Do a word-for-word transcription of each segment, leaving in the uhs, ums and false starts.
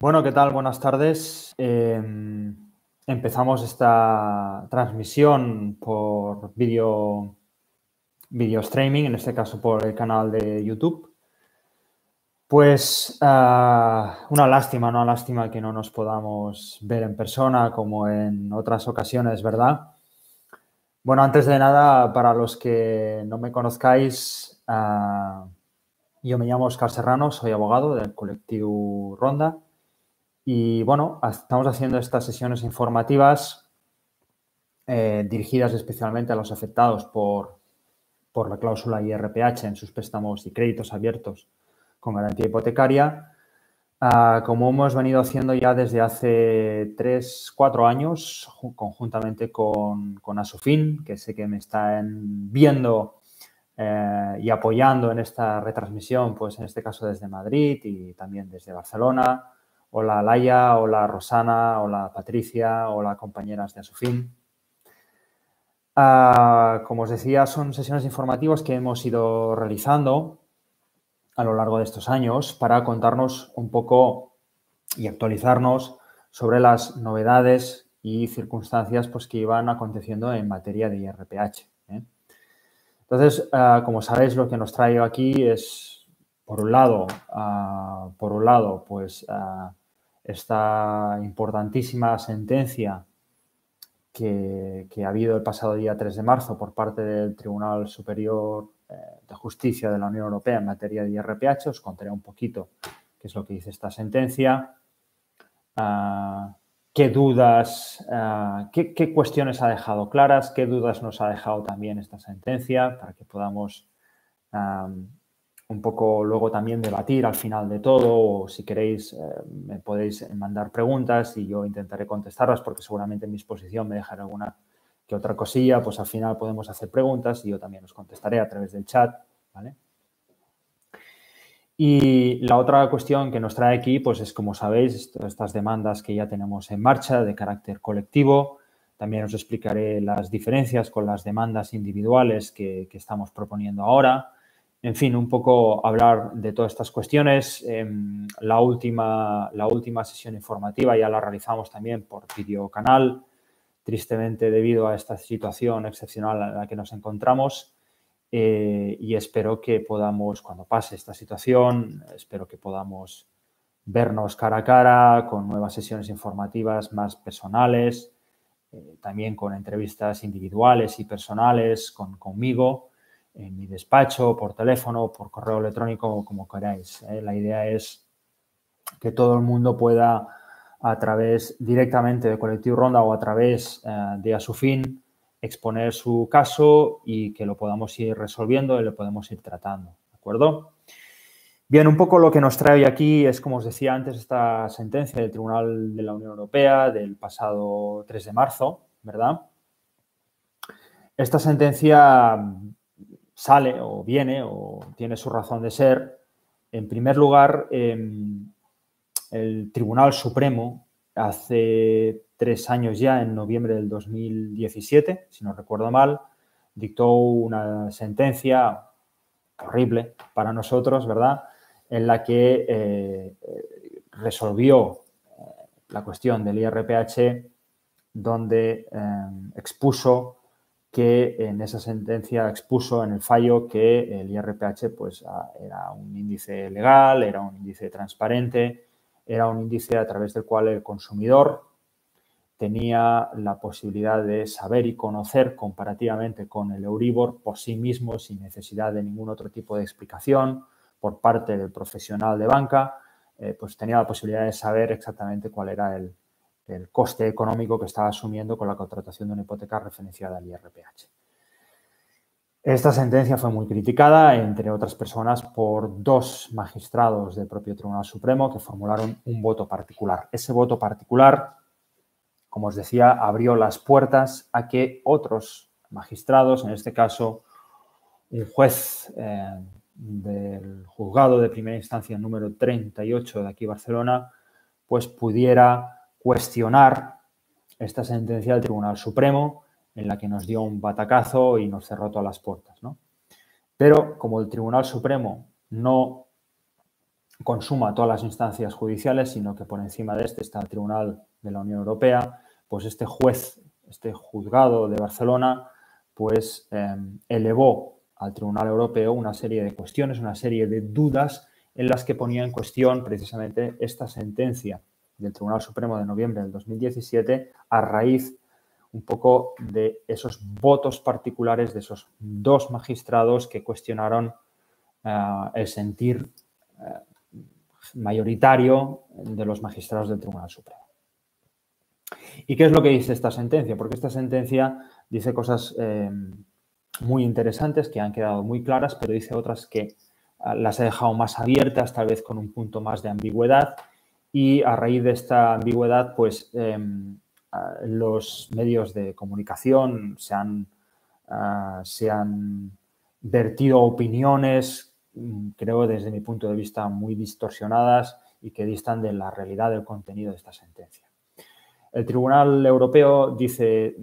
Bueno, ¿qué tal? Buenas tardes. Eh, empezamos esta transmisión por vídeo video streaming, en este caso por el canal de YouTube. Pues uh, una lástima, una lástima que no nos podamos ver en persona como en otras ocasiones, ¿verdad? Bueno, antes de nada, para los que no me conozcáis, uh, yo me llamo Oscar Serrano, soy abogado del Colectivo Ronda. Y, bueno, estamos haciendo estas sesiones informativas eh, dirigidas especialmente a los afectados por, por la cláusula I R P H en sus préstamos y créditos abiertos con garantía hipotecaria. Ah, como hemos venido haciendo ya desde hace tres, cuatro años, conjuntamente con, con ASUFIN, que sé que me están viendo eh, y apoyando en esta retransmisión, pues en este caso desde Madrid y también desde Barcelona. Hola Laia, hola Rosana, hola Patricia, hola compañeras de ASUFIN. Ah, como os decía, son sesiones informativas que hemos ido realizando a lo largo de estos años para contarnos un poco y actualizarnos sobre las novedades y circunstancias pues, que iban aconteciendo en materia de I R P H, ¿eh? Entonces, ah, como sabéis, lo que nos trae aquí es, por un lado, ah, por un lado pues, ah, esta importantísima sentencia que, que ha habido el pasado día tres de marzo por parte del Tribunal Superior de Justicia de la Unión Europea en materia de I R P H. Os contaré un poquito qué es lo que dice esta sentencia, ah, qué dudas, ah, qué, qué cuestiones ha dejado claras, qué dudas nos ha dejado también esta sentencia para que podamos ah, un poco luego también debatir al final de todo, o si queréis eh, me podéis mandar preguntas y yo intentaré contestarlas porque seguramente en mi exposición me dejaré alguna que otra cosilla, pues al final podemos hacer preguntas y yo también os contestaré a través del chat, ¿vale? Y la otra cuestión que nos trae aquí, pues es, como sabéis, estas demandas que ya tenemos en marcha de carácter colectivo. También os explicaré las diferencias con las demandas individuales que, que estamos proponiendo ahora. En fin, un poco hablar de todas estas cuestiones. Eh, la, última, la última sesión informativa ya la realizamos también por videocanal, tristemente debido a esta situación excepcional en la que nos encontramos. Eh, y espero que podamos, cuando pase esta situación, espero que podamos vernos cara a cara con nuevas sesiones informativas más personales, eh, también con entrevistas individuales y personales con, conmigo, en mi despacho, por teléfono, por correo electrónico, como queráis, ¿eh? La idea es que todo el mundo pueda, a través directamente de Colectivo Ronda o a través eh, de ASUFIN, exponer su caso y que lo podamos ir resolviendo y lo podemos ir tratando, ¿de acuerdo? Bien, un poco lo que nos trae aquí es, como os decía antes, esta sentencia del Tribunal de la Unión Europea del pasado tres de marzo, ¿verdad? Esta sentencia sale o viene o tiene su razón de ser. En primer lugar, eh, el Tribunal Supremo hace tres años ya, en noviembre del dos mil diecisiete, si no recuerdo mal, dictó una sentencia horrible para nosotros, ¿verdad?, en la que eh, resolvió la cuestión del I R P H, donde eh, expuso que en esa sentencia expuso en el fallo que el I R P H pues, era un índice legal, era un índice transparente, era un índice a través del cual el consumidor tenía la posibilidad de saber y conocer comparativamente con el Euribor por sí mismo, sin necesidad de ningún otro tipo de explicación por parte del profesional de banca, eh, pues tenía la posibilidad de saber exactamente cuál era el el coste económico que estaba asumiendo con la contratación de una hipoteca referenciada al I R P H. Esta sentencia fue muy criticada, entre otras personas, por dos magistrados del propio Tribunal Supremo que formularon un voto particular. Ese voto particular, como os decía, abrió las puertas a que otros magistrados, en este caso un juez eh, del juzgado de primera instancia número treinta y ocho de aquí Barcelona, pues pudiera cuestionar esta sentencia del Tribunal Supremo en la que nos dio un batacazo y nos cerró todas las puertas, ¿no? Pero como el Tribunal Supremo no consuma todas las instancias judiciales, sino que por encima de este está el Tribunal de la Unión Europea, pues este juez, este juzgado de Barcelona, pues eh, elevó al Tribunal Europeo una serie de cuestiones, una serie de dudas en las que ponía en cuestión precisamente esta sentencia del Tribunal Supremo de noviembre del dos mil diecisiete a raíz un poco de esos votos particulares de esos dos magistrados que cuestionaron uh, el sentir uh, mayoritario de los magistrados del Tribunal Supremo. ¿Y qué es lo que dice esta sentencia? Porque esta sentencia dice cosas eh, muy interesantes que han quedado muy claras, pero dice otras que uh, las he dejado más abiertas, tal vez con un punto más de ambigüedad, y a raíz de esta ambigüedad, pues eh, los medios de comunicación se han, uh, se han vertido opiniones, creo desde mi punto de vista, muy distorsionadas y que distan de la realidad del contenido de esta sentencia. El Tribunal Europeo dice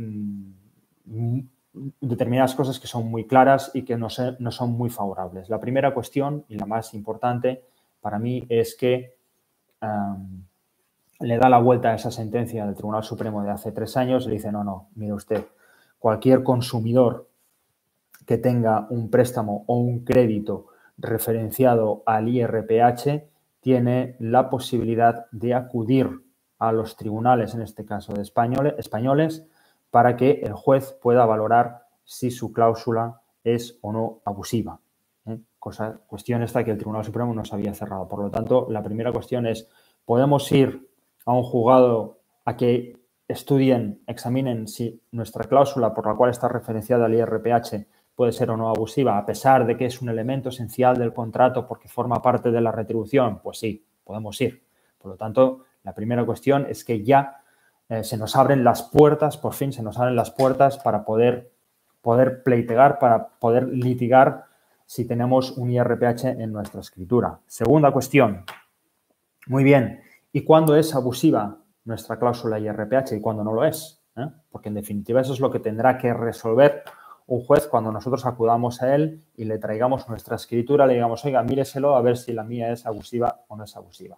mm, determinadas cosas que son muy claras y que no, se, no son muy favorables. La primera cuestión, y la más importante para mí, es que um, le da la vuelta a esa sentencia del Tribunal Supremo de hace tres años y le dice, no, no, mire usted, cualquier consumidor que tenga un préstamo o un crédito referenciado al I R P H tiene la posibilidad de acudir a los tribunales, en este caso de españoles, para que el juez pueda valorar si su cláusula es o no abusiva. ¿Eh? Cosa, cuestión esta que el Tribunal Supremo nos había cerrado. Por lo tanto, la primera cuestión es, ¿podemos ir a un juzgado a que estudien, examinen si nuestra cláusula por la cual está referenciada el I R P H puede ser o no abusiva, a pesar de que es un elemento esencial del contrato porque forma parte de la retribución? Pues sí, podemos ir. Por lo tanto, la primera cuestión es que ya eh, se nos abren las puertas, por fin se nos abren las puertas para poder, poder pleitear, para poder litigar si tenemos un I R P H en nuestra escritura. Segunda cuestión. Muy bien. ¿Y cuándo es abusiva nuestra cláusula I R P H y cuándo no lo es? ¿Eh? Porque, en definitiva, eso es lo que tendrá que resolver un juez cuando nosotros acudamos a él y le traigamos nuestra escritura, le digamos, oiga, míreselo a ver si la mía es abusiva o no es abusiva.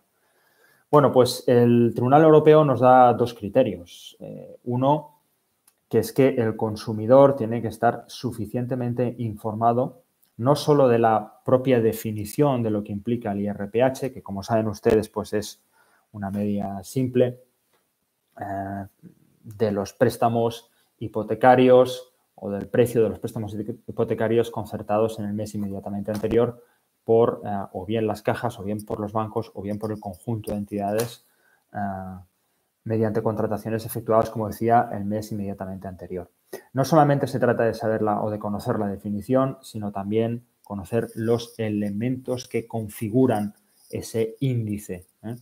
Bueno, pues el Tribunal Europeo nos da dos criterios. Eh, uno, que es que el consumidor tiene que estar suficientemente informado no solo de la propia definición de lo que implica el I R P H, que, como saben ustedes, pues es una media simple eh, de los préstamos hipotecarios o del precio de los préstamos hipotecarios concertados en el mes inmediatamente anterior por eh, o bien las cajas, o bien por los bancos, o bien por el conjunto de entidades eh, mediante contrataciones efectuadas, como decía, el mes inmediatamente anterior. No solamente se trata de saberla o de conocer la definición, sino también conocer los elementos que configuran ese índice, ¿eh?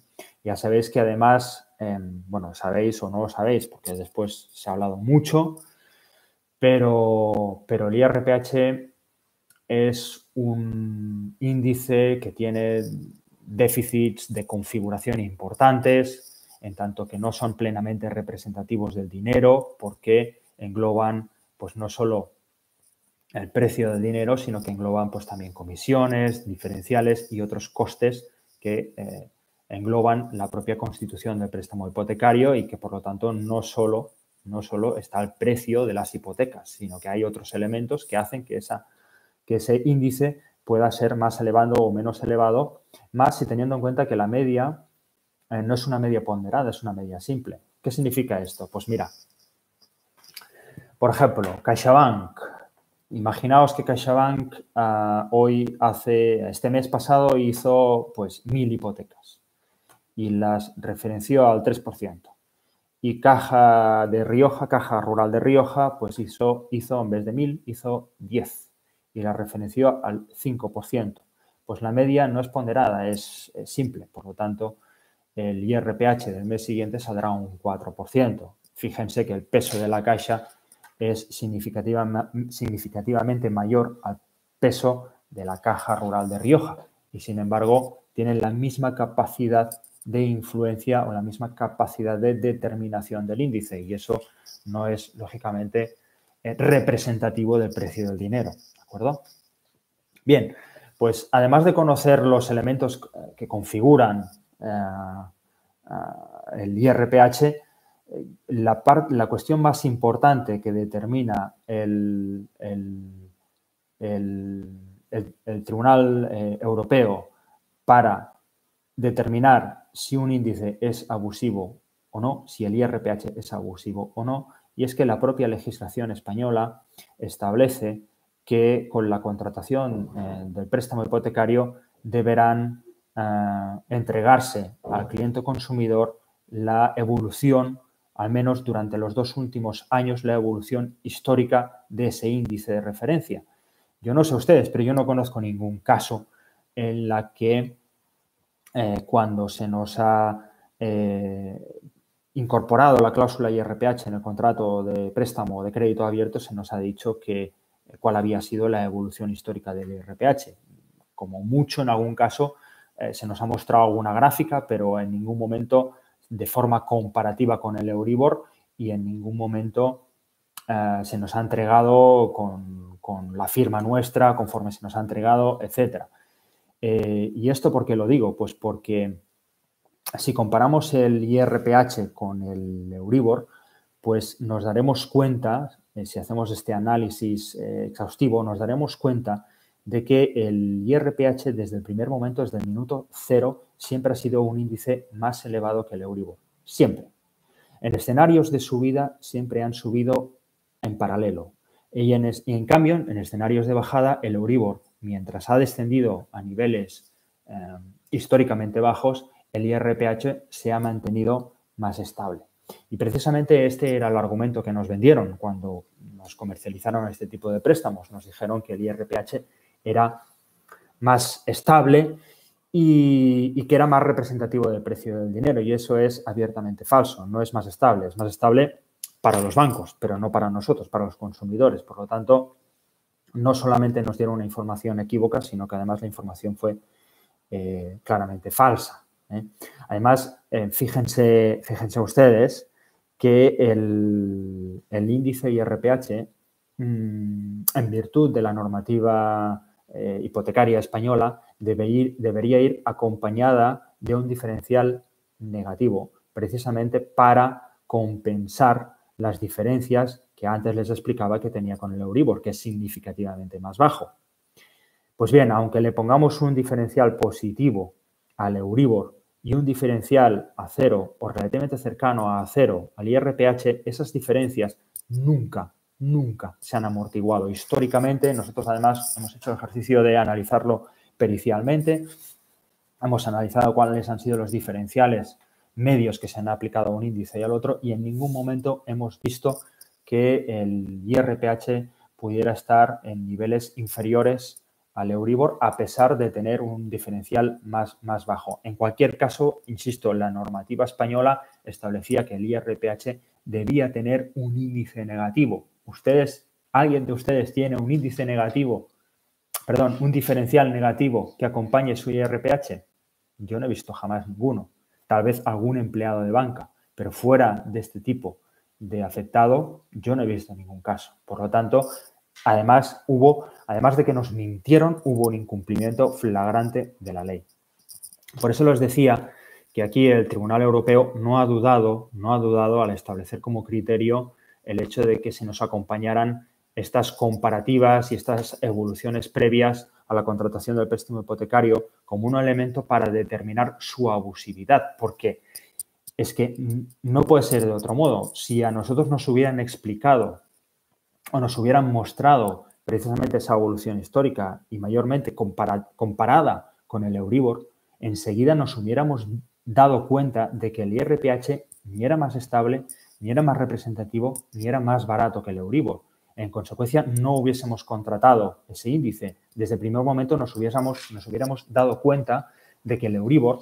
Ya sabéis que además, eh, bueno, sabéis o no lo sabéis, porque después se ha hablado mucho, pero, pero el I R P H es un índice que tiene déficits de configuración importantes, en tanto que no son plenamente representativos del dinero, porque engloban, pues, no solo el precio del dinero, sino que engloban, pues, también comisiones, diferenciales y otros costes que eh, engloban la propia constitución del préstamo hipotecario y que, por lo tanto, no solo, no solo está el precio de las hipotecas, sino que hay otros elementos que hacen que, esa, que ese índice pueda ser más elevado o menos elevado, más si teniendo en cuenta que la media eh, no es una media ponderada, es una media simple. ¿Qué significa esto? Pues mira, por ejemplo, CaixaBank. Imaginaos que CaixaBank uh, hoy hace, este mes pasado hizo, pues, mil hipotecas y las referenció al tres por ciento. Y Caja de Rioja, Caja Rural de Rioja, pues hizo, hizo en vez de mil, hizo diez y la referenció al cinco por ciento. Pues la media no es ponderada, es, es simple. Por lo tanto, el I R P H del mes siguiente saldrá un cuatro por ciento. Fíjense que el peso de la Caixa es significativa, significativamente mayor al peso de la Caja Rural de Rioja y, sin embargo, tienen la misma capacidad de influencia o la misma capacidad de determinación del índice y eso no es, lógicamente, representativo del precio del dinero, ¿de acuerdo? Bien, Pues además de conocer los elementos que configuran eh, el I R P H, la, la cuestión más importante que determina el, el, el, el, el Tribunal eh, Europeo para determinar si un índice es abusivo o no, si el I R P H es abusivo o no, y es que la propia legislación española establece que con la contratación eh, del préstamo hipotecario deberán eh, entregarse al cliente consumidor la evolución, al menos durante los dos últimos años, la evolución histórica de ese índice de referencia. Yo no sé ustedes, pero yo no conozco ningún caso en la que eh, cuando se nos ha eh, incorporado la cláusula I R P H en el contrato de préstamo o de crédito abierto se nos ha dicho que cuál había sido la evolución histórica del I R P H. Como mucho, en algún caso, eh, se nos ha mostrado alguna gráfica, pero en ningún momento de forma comparativa con el Euribor y en ningún momento eh, se nos ha entregado con, con la firma nuestra, conforme se nos ha entregado, etcétera. Eh, ¿Y esto por qué lo digo? Pues porque si comparamos el I R P H con el Euribor, pues nos daremos cuenta, si hacemos este análisis eh, exhaustivo, nos daremos cuenta de que el I R P H desde el primer momento, desde el minuto cero, siempre ha sido un índice más elevado que el Euribor. Siempre. En escenarios de subida siempre han subido en paralelo. Y en, es, y en cambio, en escenarios de bajada, el Euribor, mientras ha descendido a niveles eh, históricamente bajos, el I R P H se ha mantenido más estable. Y precisamente este era el argumento que nos vendieron cuando nos comercializaron este tipo de préstamos. Nos dijeron que el I R P H era más estable y, y que era más representativo del precio del dinero. Y eso es abiertamente falso. No es más estable. Es más estable para los bancos, pero no para nosotros, para los consumidores. Por lo tanto, no solamente nos dieron una información equívoca, sino que además la información fue eh, claramente falsa. ¿Eh? Además, eh, fíjense, fíjense ustedes que el, el índice I R P H, mmm, en virtud de la normativa eh, hipotecaria española, debe ir, debería ir acompañada de un diferencial negativo, precisamente para compensar las diferencias que antes les explicaba que tenía con el Euribor, que es significativamente más bajo. Pues bien, aunque le pongamos un diferencial positivo al Euribor y un diferencial a cero o relativamente cercano a cero al I R P H, esas diferencias nunca, nunca se han amortiguado. Históricamente, nosotros además hemos hecho el ejercicio de analizarlo pericialmente, hemos analizado cuáles han sido los diferenciales medios que se han aplicado a un índice y al otro, y en ningún momento hemos visto que el I R P H pudiera estar en niveles inferiores al Euribor, a pesar de tener un diferencial más, más bajo. En cualquier caso, insisto, la normativa española establecía que el I R P H debía tener un índice negativo. Ustedes, ¿alguien de ustedes tiene un índice negativo, perdón, un diferencial negativo que acompañe su I R P H? Yo no he visto jamás ninguno. Tal vez algún empleado de banca, pero fuera de este tipo de afectado, yo no he visto ningún caso. Por lo tanto, Además, hubo, además de que nos mintieron, hubo un incumplimiento flagrante de la ley. Por eso les decía que aquí el Tribunal Europeo no ha dudado, no ha dudado al establecer como criterio el hecho de que se nos acompañaran estas comparativas y estas evoluciones previas a la contratación del préstamo hipotecario como un elemento para determinar su abusividad. ¿Por qué? Es que no puede ser de otro modo. Si a nosotros nos hubieran explicado o nos hubieran mostrado precisamente esa evolución histórica y mayormente compara, comparada con el Euribor, enseguida nos hubiéramos dado cuenta de que el I R P H ni era más estable, ni era más representativo, ni era más barato que el Euribor. En consecuencia, no hubiésemos contratado ese índice. Desde el primer momento nos hubiésemos, nos hubiéramos dado cuenta de que el Euribor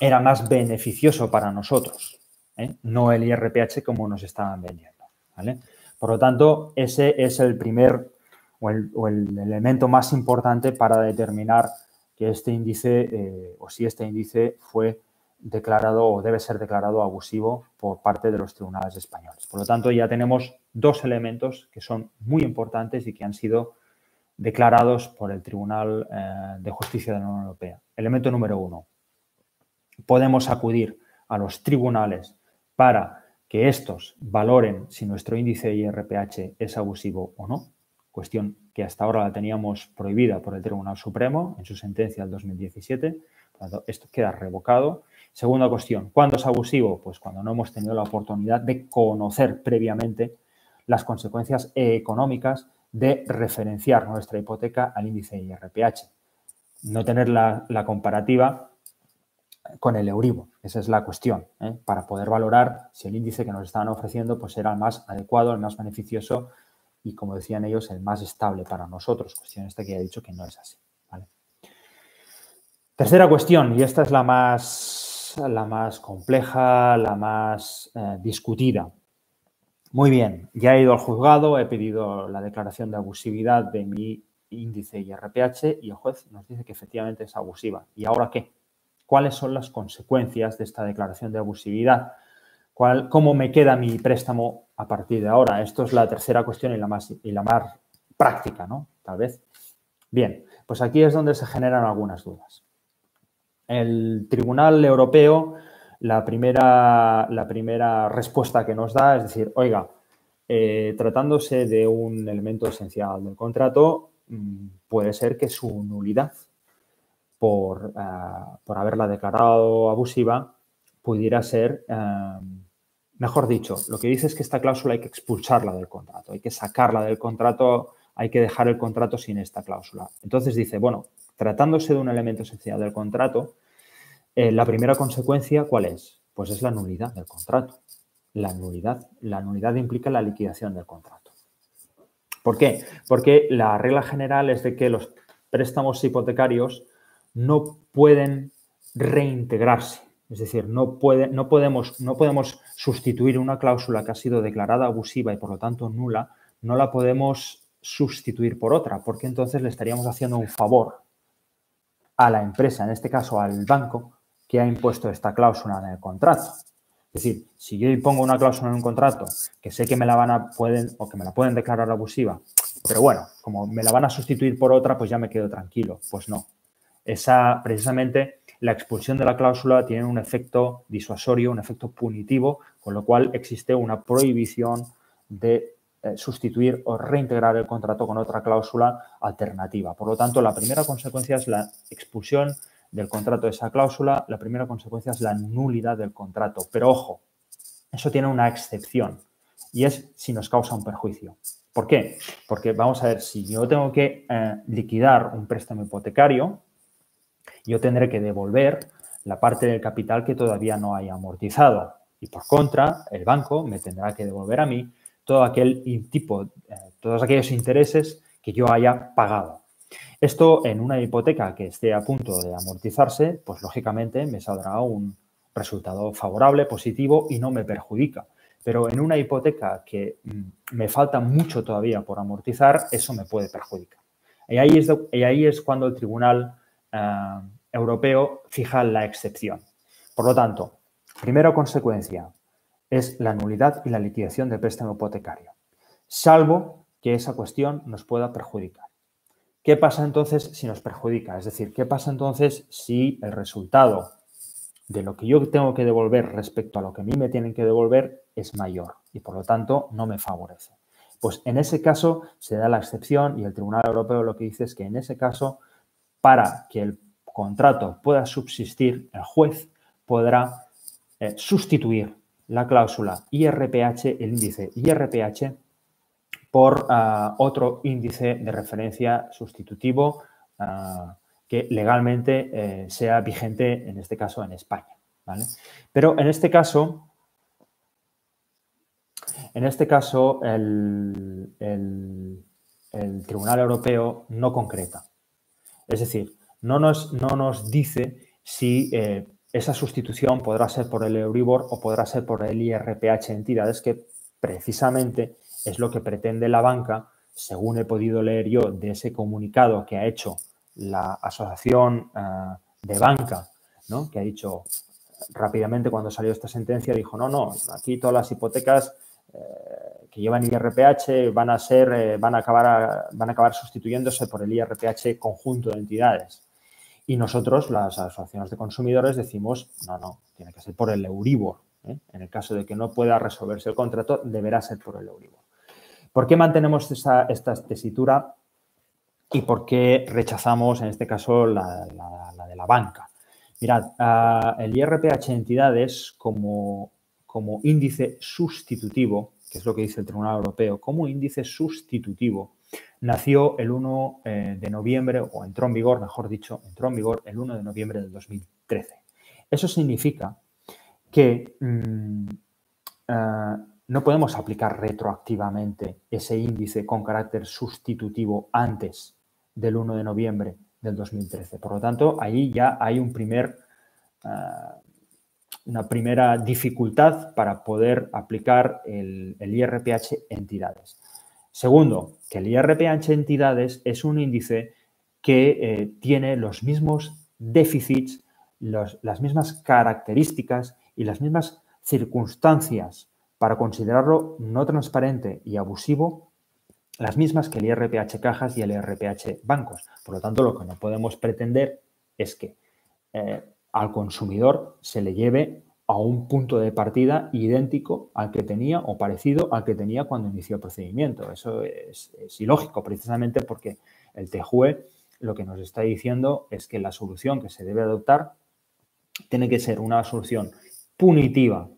era más beneficioso para nosotros, ¿eh? No el I R P H como nos estaban vendiendo, ¿vale? Por lo tanto, ese es el primer o el, o el elemento más importante para determinar que este índice eh, o si este índice fue declarado o debe ser declarado abusivo por parte de los tribunales españoles. Por lo tanto, ya tenemos dos elementos que son muy importantes y que han sido declarados por el Tribunal eh, de Justicia de la Unión Europea. Elemento número uno. Podemos acudir a los tribunales para que estos valoren si nuestro índice I R P H es abusivo o no, cuestión que hasta ahora la teníamos prohibida por el Tribunal Supremo en su sentencia del dos mil diecisiete. Por lo tanto, esto queda revocado. Segunda cuestión, ¿cuándo es abusivo? Pues cuando no hemos tenido la oportunidad de conocer previamente las consecuencias económicas de referenciar nuestra hipoteca al índice I R P H. No tener la, la comparativa con el Euribor. Esa es la cuestión, ¿eh? Para poder valorar si el índice que nos estaban ofreciendo pues era el más adecuado, el más beneficioso y, como decían ellos, el más estable para nosotros. Cuestión esta que ya he dicho que no es así, ¿vale? Tercera cuestión, y esta es la más, la más compleja, la más eh, discutida. Muy bien, ya he ido al juzgado, he pedido la declaración de abusividad de mi índice I R P H y el juez nos dice que efectivamente es abusiva. ¿Y ahora qué? ¿Cuáles son las consecuencias de esta declaración de abusividad? ¿Cuál, ¿Cómo me queda mi préstamo a partir de ahora? Esto es la tercera cuestión y la más, y la más práctica, ¿no? Tal vez. Bien, pues aquí es donde se generan algunas dudas. El Tribunal Europeo, la primera, la primera respuesta que nos da es decir, oiga, eh, tratándose de un elemento esencial del contrato, puede ser que su nulidad Por, uh, por haberla declarado abusiva, pudiera ser, uh, mejor dicho, lo que dice es que esta cláusula hay que expulsarla del contrato, hay que sacarla del contrato, hay que dejar el contrato sin esta cláusula. Entonces dice, bueno, tratándose de un elemento esencial del contrato, eh, la primera consecuencia, ¿cuál es? Pues es la nulidad del contrato. La nulidad, la nulidad implica la liquidación del contrato. ¿Por qué? Porque la regla general es de que los préstamos hipotecarios no pueden reintegrarse, es decir, no, puede, no, podemos, no podemos sustituir una cláusula que ha sido declarada abusiva y por lo tanto nula, no la podemos sustituir por otra, porque entonces le estaríamos haciendo un favor a la empresa, en este caso al banco, que ha impuesto esta cláusula en el contrato. Es decir, si yo pongo una cláusula en un contrato que sé que me la van a pueden o que me la pueden declarar abusiva, pero bueno, como me la van a sustituir por otra, pues ya me quedo tranquilo. Pues no. Esa, precisamente, la expulsión de la cláusula tiene un efecto disuasorio, un efecto punitivo, con lo cual existe una prohibición de eh, sustituir o reintegrar el contrato con otra cláusula alternativa. Por lo tanto, la primera consecuencia es la expulsión del contrato de esa cláusula, la primera consecuencia es la nulidad del contrato. Pero, ojo, eso tiene una excepción y es si nos causa un perjuicio. ¿Por qué? Porque, vamos a ver, si yo tengo que eh, liquidar un préstamo hipotecario, yo tendré que devolver la parte del capital que todavía no haya amortizado y, por contra, el banco me tendrá que devolver a mí todo aquel tipo, eh, todos aquellos intereses que yo haya pagado. Esto en una hipoteca que esté a punto de amortizarse, pues lógicamente me saldrá un resultado favorable, positivo y no me perjudica. Pero en una hipoteca que mm, me falta mucho todavía por amortizar, eso me puede perjudicar. Y ahí es, de, y ahí es cuando el tribunal Eh, europeo fija la excepción. Por lo tanto, primera consecuencia es la nulidad y la liquidación del préstamo hipotecario, salvo que esa cuestión nos pueda perjudicar. ¿Qué pasa entonces si nos perjudica? Es decir, ¿qué pasa entonces si el resultado de lo que yo tengo que devolver respecto a lo que a mí me tienen que devolver es mayor y, por lo tanto, no me favorece? Pues en ese caso se da la excepción y el Tribunal Europeo lo que dice es que en ese caso, para que el contrato pueda subsistir, el juez podrá eh, sustituir la cláusula I R P H, el índice I R P H, por uh, otro índice de referencia sustitutivo uh, que legalmente eh, sea vigente, en este caso, en España, ¿vale? Pero en este caso, en este caso el, el, el Tribunal Europeo no concreta. Es decir, no nos, no nos dice si eh, esa sustitución podrá ser por el Euribor o podrá ser por el I R P H de entidades, que precisamente es lo que pretende la banca, según he podido leer yo de ese comunicado que ha hecho la asociación eh, de banca, ¿no? Que ha dicho rápidamente cuando salió esta sentencia, dijo, no, no, aquí todas las hipotecas eh, que llevan I R P H van a ser, eh, van a acabar, a, van a acabar sustituyéndose por el I R P H conjunto de entidades. Y nosotros, las asociaciones de consumidores, decimos, no, no, tiene que ser por el Euribor. ¿eh? En el caso de que no pueda resolverse el contrato, deberá ser por el Euribor. ¿Por qué mantenemos esa, esta tesitura y por qué rechazamos, en este caso, la, la, la de la banca? Mirad, uh, el I R P H entidades como, como índice sustitutivo, que es lo que dice el Tribunal Europeo, como índice sustitutivo, nació el uno de noviembre, o entró en vigor, mejor dicho, entró en vigor el uno de noviembre del dos mil trece. Eso significa que mm, uh, no podemos aplicar retroactivamente ese índice con carácter sustitutivo antes del uno de noviembre del dos mil trece. Por lo tanto, ahí ya hay un primer, uh, una primera dificultad para poder aplicar el, el I R P H entidades. Segundo, que el I R P H entidades es un índice que eh, tiene los mismos déficits, los, las mismas características y las mismas circunstancias para considerarlo no transparente y abusivo, las mismas que el I R P H cajas y el I R P H bancos. Por lo tanto, lo que no podemos pretender es que eh, al consumidor se le lleve a un punto de partida idéntico al que tenía o parecido al que tenía cuando inició el procedimiento. Eso es, es ilógico, precisamente porque el T J U E lo que nos está diciendo es que la solución que se debe adoptar tiene que ser una solución punitiva,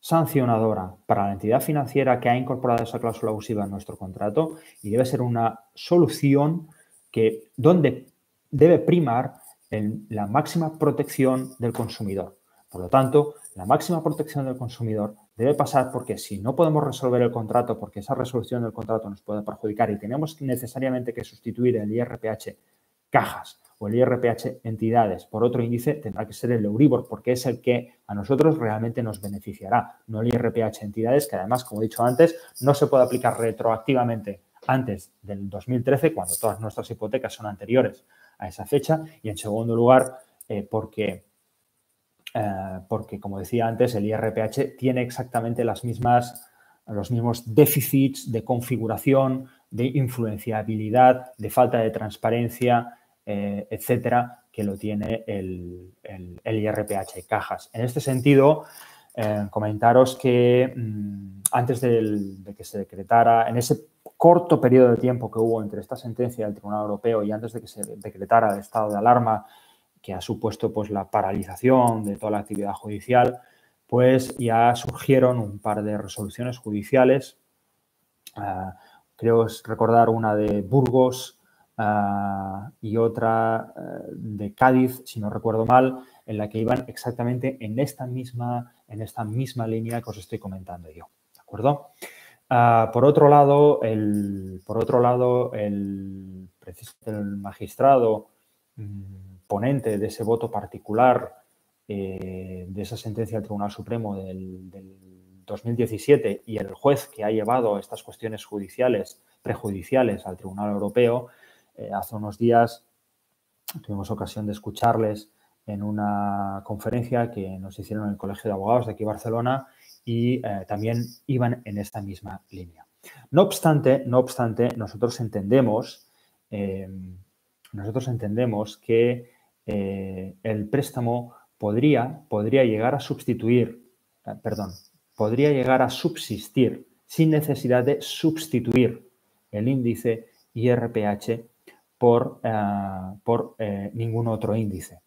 sancionadora para la entidad financiera que ha incorporado esa cláusula abusiva en nuestro contrato, y debe ser una solución que, donde debe primar en la máxima protección del consumidor. Por lo tanto, la máxima protección del consumidor debe pasar porque si no podemos resolver el contrato, porque esa resolución del contrato nos puede perjudicar y tenemos necesariamente que sustituir el I R P H cajas o el I R P H entidades por otro índice, tendrá que ser el Euribor porque es el que a nosotros realmente nos beneficiará, no el I R P H entidades, que además, como he dicho antes, no se puede aplicar retroactivamente antes del dos mil trece, cuando todas nuestras hipotecas son anteriores a esa fecha. Y en segundo lugar, eh, porque... Eh, porque, como decía antes, el I R P H tiene exactamente las mismas, los mismos déficits de configuración, de influenciabilidad, de falta de transparencia, eh, etcétera, que lo tiene el, el, el I R P H cajas. En este sentido, eh, comentaros que mmm, antes del, de que se decretara, en ese corto periodo de tiempo que hubo entre esta sentencia del Tribunal Europeo y antes de que se decretara el estado de alarma, que ha supuesto pues la paralización de toda la actividad judicial, pues ya surgieron un par de resoluciones judiciales. Uh, creo recordar una de Burgos uh, y otra uh, de Cádiz, si no recuerdo mal, en la que iban exactamente en esta misma, en esta misma línea que os estoy comentando yo. ¿De acuerdo? Uh, por otro lado, el, por otro lado, el, el magistrado mmm, ponente de ese voto particular eh, de esa sentencia del Tribunal Supremo del, del dos mil diecisiete y el juez que ha llevado estas cuestiones judiciales, prejudiciales al Tribunal Europeo, eh, hace unos días tuvimos ocasión de escucharles en una conferencia que nos hicieron en el Colegio de Abogados de aquí Barcelona y eh, también iban en esta misma línea. No obstante, no obstante, nosotros entendemos, eh, nosotros entendemos que Eh, el préstamo podría, podría llegar a sustituir, eh, perdón, podría llegar a subsistir sin necesidad de sustituir el índice I R P H por, eh, por eh, ningún otro índice.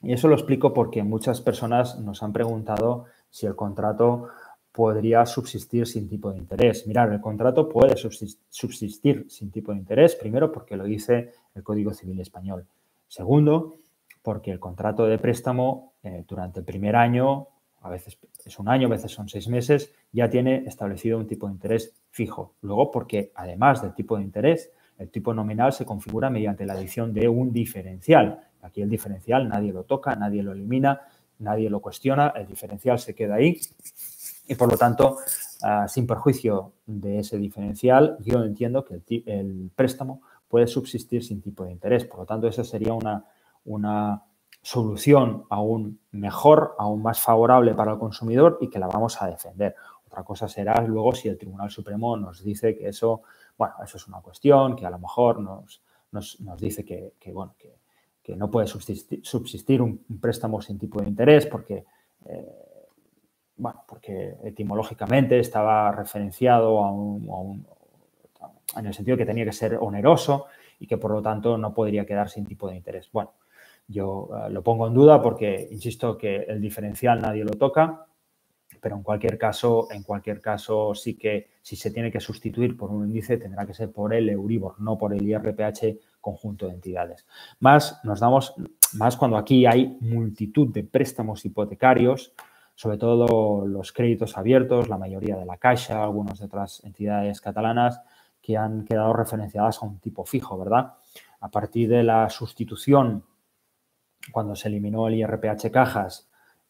Y eso lo explico porque muchas personas nos han preguntado si el contrato podría subsistir sin tipo de interés. Mirad, el contrato puede subsistir sin tipo de interés, primero porque lo dice el Código Civil Español. Segundo, porque el contrato de préstamo eh, durante el primer año, a veces es un año, a veces son seis meses, ya tiene establecido un tipo de interés fijo. Luego, porque además del tipo de interés, el tipo nominal se configura mediante la adición de un diferencial. Aquí el diferencial nadie lo toca, nadie lo elimina, nadie lo cuestiona, el diferencial se queda ahí y, por lo tanto, uh, sin perjuicio de ese diferencial, yo entiendo que el, el préstamo puede subsistir sin tipo de interés. Por lo tanto, esa sería una, una solución aún mejor, aún más favorable para el consumidor y que la vamos a defender. Otra cosa será luego si el Tribunal Supremo nos dice que eso, bueno, eso es una cuestión, que a lo mejor nos, nos, nos dice que, que, bueno, que, que no puede subsistir, subsistir un, un préstamo sin tipo de interés porque, eh, bueno, porque etimológicamente estaba referenciado a un, a un, en el sentido que tenía que ser oneroso y que, por lo tanto, no podría quedar sin tipo de interés. Bueno, yo eh, lo pongo en duda porque, insisto, que el diferencial nadie lo toca. Pero en cualquier caso, en cualquier caso sí que si se tiene que sustituir por un índice tendrá que ser por el Euribor, no por el I R P H conjunto de entidades. Más nos damos, más cuando aquí hay multitud de préstamos hipotecarios, sobre todo los créditos abiertos, la mayoría de la Caixa, algunas de otras entidades catalanas que han quedado referenciadas a un tipo fijo, ¿verdad? A partir de la sustitución, cuando se eliminó el I R P H cajas,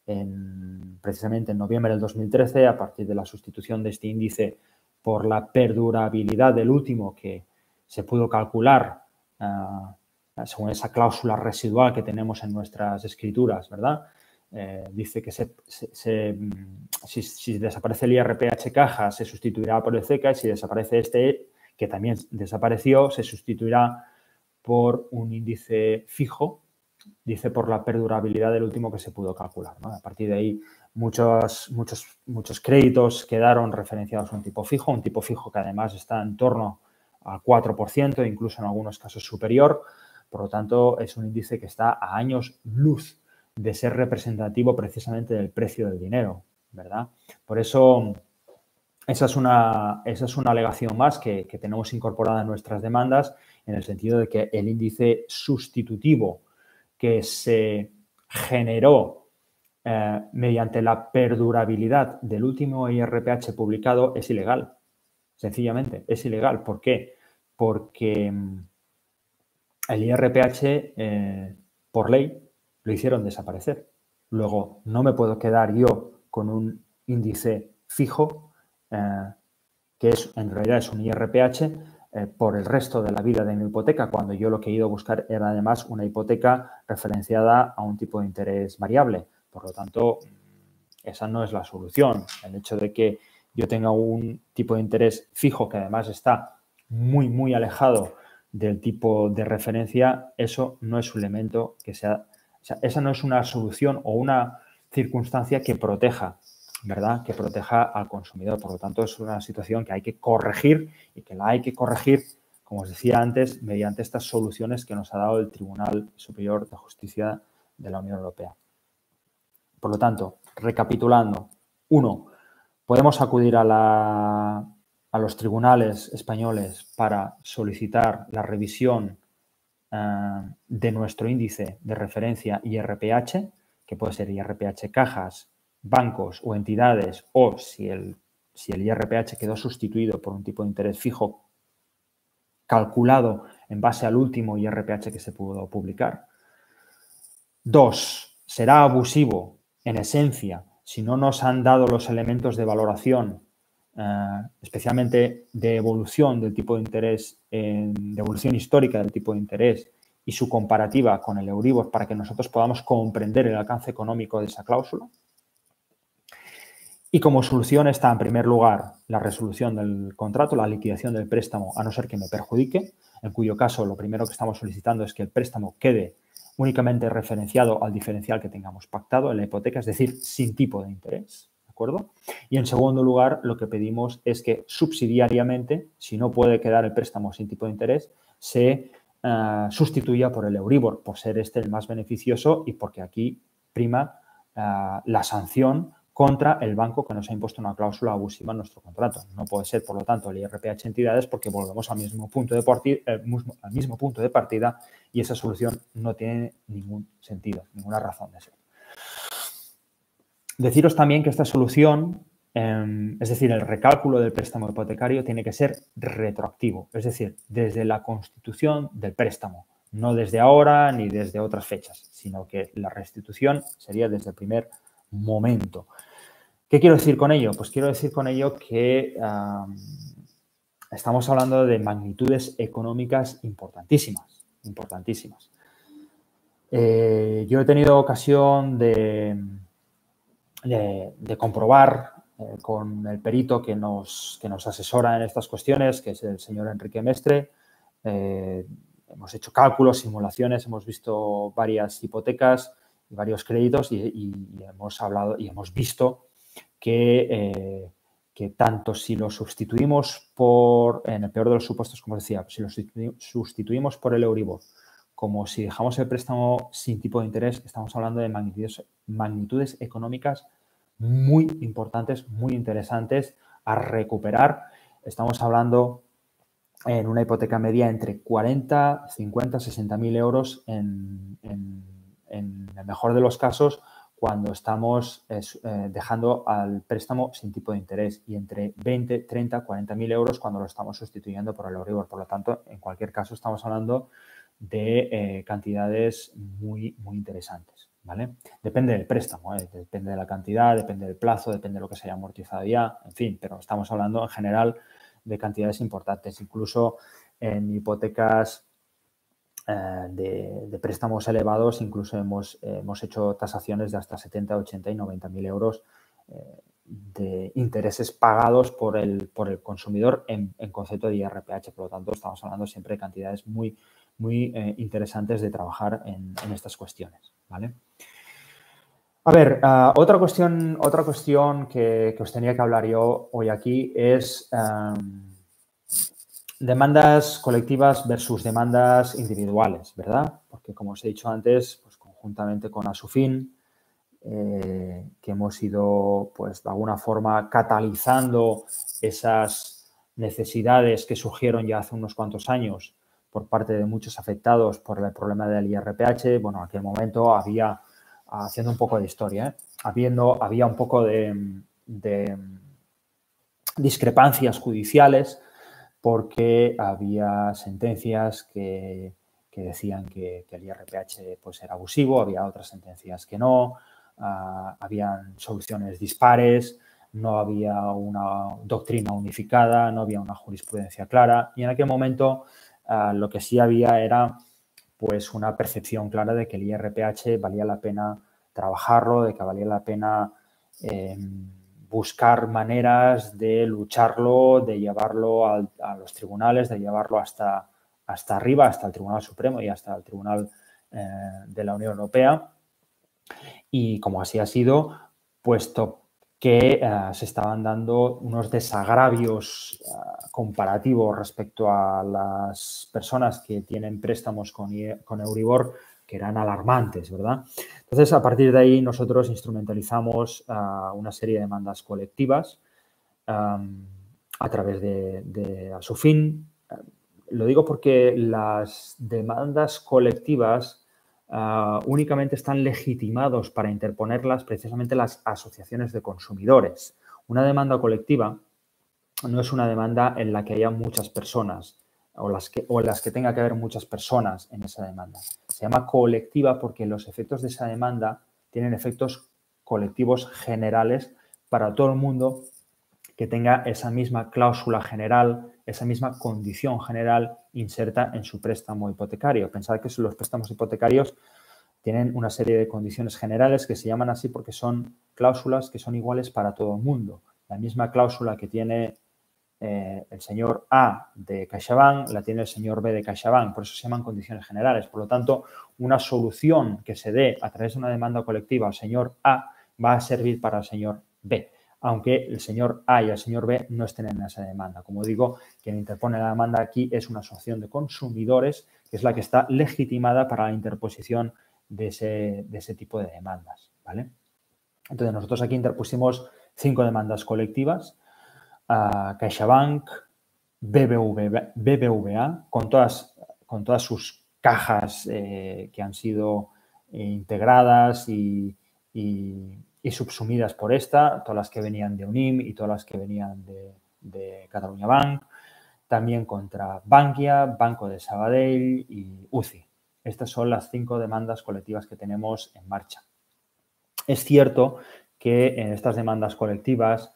En, precisamente en noviembre del dos mil trece, a partir de la sustitución de este índice por la perdurabilidad del último que se pudo calcular uh, según esa cláusula residual que tenemos en nuestras escrituras, ¿verdad? Eh, dice que se, se, se, si, si desaparece el I R P H caja se sustituirá por el CECA y si desaparece este, que también desapareció, se sustituirá por un índice fijo. Dice por la perdurabilidad del último que se pudo calcular, ¿no? A partir de ahí, muchos, muchos, muchos créditos quedaron referenciados a un tipo fijo, un tipo fijo que además está en torno al cuatro por ciento, incluso en algunos casos superior. Por lo tanto, es un índice que está a años luz de ser representativo precisamente del precio del dinero, ¿verdad? Por eso, esa es una, esa es una alegación más que, que tenemos incorporada en nuestras demandas, en el sentido de que el índice sustitutivo que se generó eh, mediante la perdurabilidad del último I R P H publicado es ilegal. Sencillamente, es ilegal. ¿Por qué? Porque el I R P H, eh, por ley, lo hicieron desaparecer. Luego, no me puedo quedar yo con un índice fijo, eh, que es, en realidad es un I R P H, por el resto de la vida de mi hipoteca, cuando yo lo que he ido a buscar era además una hipoteca referenciada a un tipo de interés variable. Por lo tanto, esa no es la solución. El hecho de que yo tenga un tipo de interés fijo que además está muy, muy alejado del tipo de referencia, eso no es un elemento que sea... O sea, esa no es una solución o una circunstancia que proteja, ¿verdad? Que proteja al consumidor. Por lo tanto, es una situación que hay que corregir y que la hay que corregir, como os decía antes, mediante estas soluciones que nos ha dado el Tribunal Superior de Justicia de la Unión Europea. Por lo tanto, recapitulando, uno, podemos acudir a, la, a los tribunales españoles para solicitar la revisión eh, de nuestro índice de referencia I R P H, que puede ser I R P H cajas, bancos o entidades, o si el, si el I R P H quedó sustituido por un tipo de interés fijo calculado en base al último I R P H que se pudo publicar. Dos, será abusivo, en esencia, si no nos han dado los elementos de valoración, eh, especialmente de evolución del tipo de interés, eh, de evolución histórica del tipo de interés y su comparativa con el Euribor para que nosotros podamos comprender el alcance económico de esa cláusula. Y como solución está, en primer lugar, la resolución del contrato, la liquidación del préstamo, a no ser que me perjudique, en cuyo caso lo primero que estamos solicitando es que el préstamo quede únicamente referenciado al diferencial que tengamos pactado en la hipoteca, es decir, sin tipo de interés, ¿de acuerdo? Y en segundo lugar, lo que pedimos es que subsidiariamente, si no puede quedar el préstamo sin tipo de interés, se uh, sustituya por el Euribor, por ser este el más beneficioso y porque aquí prima uh, la sanción contra el banco que nos ha impuesto una cláusula abusiva en nuestro contrato. No puede ser, por lo tanto, el I R P H entidades porque volvemos al mismo punto de partida, eh, mismo, al mismo punto de partida y esa solución no tiene ningún sentido, ninguna razón de ser. Deciros también que esta solución, eh, es decir, el recálculo del préstamo hipotecario tiene que ser retroactivo, es decir, desde la constitución del préstamo, no desde ahora ni desde otras fechas, sino que la restitución sería desde el primer momento. ¿Qué quiero decir con ello? Pues quiero decir con ello que uh, estamos hablando de magnitudes económicas importantísimas, importantísimas. Eh, yo he tenido ocasión de, de, de comprobar eh, con el perito que nos, que nos asesora en estas cuestiones, que es el señor Enrique Mestre. Eh, hemos hecho cálculos, simulaciones, hemos visto varias hipotecas y varios créditos y, y, y hemos hablado y hemos visto que, eh, que tanto si lo sustituimos por, en el peor de los supuestos, como decía, si lo sustitu sustituimos por el Euribor, como si dejamos el préstamo sin tipo de interés, estamos hablando de magnitudes, magnitudes económicas muy importantes, muy interesantes a recuperar. Estamos hablando en una hipoteca media entre cuarenta, cincuenta, sesenta mil euros en, en, en el mejor de los casos, cuando estamos eh, dejando al préstamo sin tipo de interés, y entre veinte, treinta, cuarenta mil euros cuando lo estamos sustituyendo por el Euribor. Por lo tanto, en cualquier caso, estamos hablando de eh, cantidades muy, muy interesantes, ¿vale? Depende del préstamo, ¿eh? Depende de la cantidad, depende del plazo, depende de lo que se haya amortizado ya, en fin, pero estamos hablando en general de cantidades importantes, incluso en hipotecas eh, de, de préstamos elevados, incluso hemos, eh, hemos hecho tasaciones de hasta setenta, ochenta y noventa mil euros eh, de intereses pagados por el, por el consumidor en, en concepto de I R P H. Por lo tanto, estamos hablando siempre de cantidades muy muy eh, interesantes de trabajar en, en estas cuestiones, ¿vale? A ver, uh, otra cuestión, otra cuestión que, que os tenía que hablar yo hoy aquí es um, demandas colectivas versus demandas individuales, ¿verdad? Porque, como os he dicho antes, pues conjuntamente con ASUFIN, eh, que hemos ido, pues, de alguna forma catalizando esas necesidades que surgieron ya hace unos cuantos años por parte de muchos afectados por el problema del I R P H. Bueno, en aquel momento había, haciendo un poco de historia, ¿eh? Habiendo, había un poco de, de discrepancias judiciales porque había sentencias que, que decían que, que el I R P H, pues, era abusivo, había otras sentencias que no, uh, habían soluciones dispares, no había una doctrina unificada, no había una jurisprudencia clara, y en aquel momento Uh, lo que sí había era, pues, una percepción clara de que el I R P H valía la pena trabajarlo, de que valía la pena eh, buscar maneras de lucharlo, de llevarlo a, a los tribunales, de llevarlo hasta, hasta arriba, hasta el Tribunal Supremo y hasta el Tribunal eh, de la Unión Europea. Y como así ha sido, puesto que uh, se estaban dando unos desagravios uh, comparativos respecto a las personas que tienen préstamos con, con Euribor, que eran alarmantes, ¿verdad? Entonces, a partir de ahí, nosotros instrumentalizamos uh, una serie de demandas colectivas um, a través de, de ASUFIN. Lo digo porque las demandas colectivas Uh, únicamente están legitimados para interponerlas precisamente las asociaciones de consumidores. Una demanda colectiva no es una demanda en la que haya muchas personas o, las que, o en las que tenga que haber muchas personas en esa demanda. Se llama colectiva porque los efectos de esa demanda tienen efectos colectivos generales para todo el mundo que tenga esa misma cláusula general, esa misma condición general inserta en su préstamo hipotecario. Pensad que los préstamos hipotecarios tienen una serie de condiciones generales que se llaman así porque son cláusulas que son iguales para todo el mundo. La misma cláusula que tiene eh, el señor A de CaixaBank la tiene el señor B de CaixaBank. Por eso se llaman condiciones generales. Por lo tanto, una solución que se dé a través de una demanda colectiva al señor A va a servir para el señor B, aunque el señor A y el señor B no estén en esa demanda. Como digo, quien interpone la demanda aquí es una asociación de consumidores, que es la que está legitimada para la interposición de ese, de ese tipo de demandas, ¿vale? Entonces, nosotros aquí interpusimos cinco demandas colectivas: a CaixaBank, B B V A, B B V A con, todas, con todas sus cajas eh, que han sido eh, integradas y... y y subsumidas por esta, todas las que venían de UNIM y todas las que venían de, de Catalunya Bank, también contra Bankia, Banco de Sabadell y U C I. Estas son las cinco demandas colectivas que tenemos en marcha. Es cierto que en estas demandas colectivas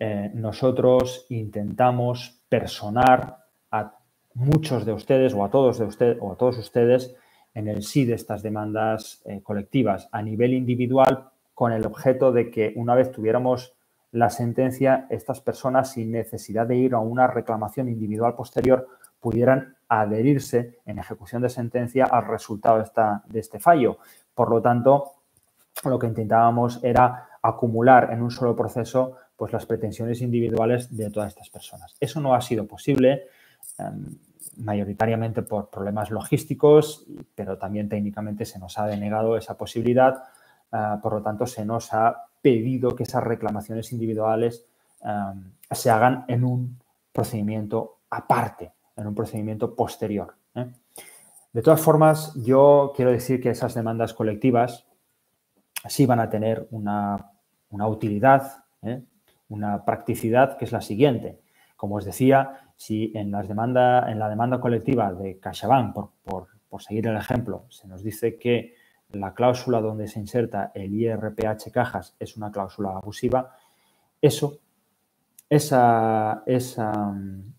eh, nosotros intentamos personar a muchos de ustedes o a todos de usted, o a todos ustedes en el sí de estas demandas eh, colectivas a nivel individual, con el objeto de que, una vez tuviéramos la sentencia, estas personas, sin necesidad de ir a una reclamación individual posterior, pudieran adherirse en ejecución de sentencia al resultado de, esta, de este fallo. Por lo tanto, lo que intentábamos era acumular en un solo proceso pues las pretensiones individuales de todas estas personas. Eso no ha sido posible, eh, mayoritariamente por problemas logísticos, pero también técnicamente se nos ha denegado esa posibilidad. Eh, por lo tanto, se nos ha pedido que esas reclamaciones individuales eh, se hagan en un procedimiento aparte, en un procedimiento posterior, ¿eh? De todas formas, yo quiero decir que esas demandas colectivas sí van a tener una, una utilidad, ¿eh? Una practicidad que es la siguiente. Como os decía, si en, las demanda, en la demanda colectiva de CaixaBank, por, por, por seguir el ejemplo, se nos dice que la cláusula donde se inserta el I R P H cajas es una cláusula abusiva, eso, esa, esa,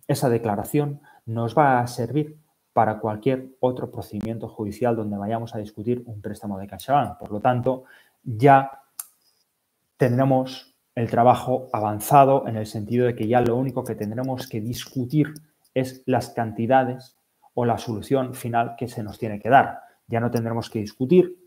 esa declaración nos va a servir para cualquier otro procedimiento judicial donde vayamos a discutir un préstamo de CaixaBank. Por lo tanto, ya tendremos el trabajo avanzado en el sentido de que ya lo único que tendremos que discutir es las cantidades o la solución final que se nos tiene que dar. Ya no tendremos que discutir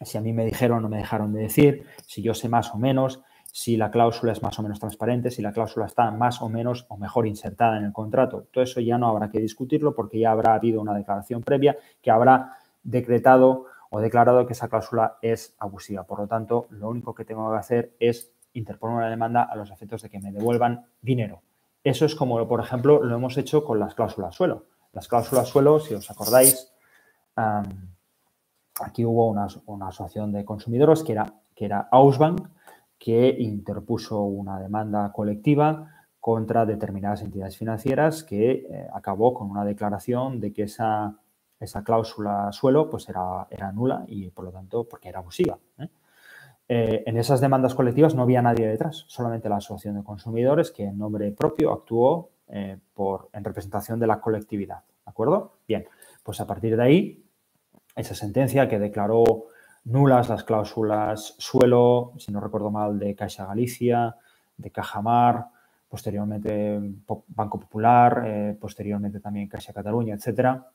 si a mí me dijeron o no me dejaron de decir, si yo sé más o menos, si la cláusula es más o menos transparente, si la cláusula está más o menos o mejor insertada en el contrato. Todo eso ya no habrá que discutirlo porque ya habrá habido una declaración previa que habrá decretado o declarado que esa cláusula es abusiva. Por lo tanto, lo único que tengo que hacer es interponer una demanda a los efectos de que me devuelvan dinero. Eso es como, por ejemplo, lo hemos hecho con las cláusulas suelo. Las cláusulas suelo, si os acordáis, Um, aquí hubo una, una asociación de consumidores que era, que era Ausbank, que interpuso una demanda colectiva contra determinadas entidades financieras que eh, acabó con una declaración de que esa, esa cláusula suelo pues era, era nula y, por lo tanto, porque era abusiva, ¿eh? Eh, en esas demandas colectivas no había nadie detrás, solamente la asociación de consumidores que en nombre propio actuó eh, por, en representación de la colectividad, ¿de acuerdo? Bien, pues a partir de ahí, esa sentencia que declaró nulas las cláusulas suelo, si no recuerdo mal, de Caixa Galicia, de Cajamar, posteriormente Banco Popular, eh, posteriormente también Caixa Cataluña, etcétera.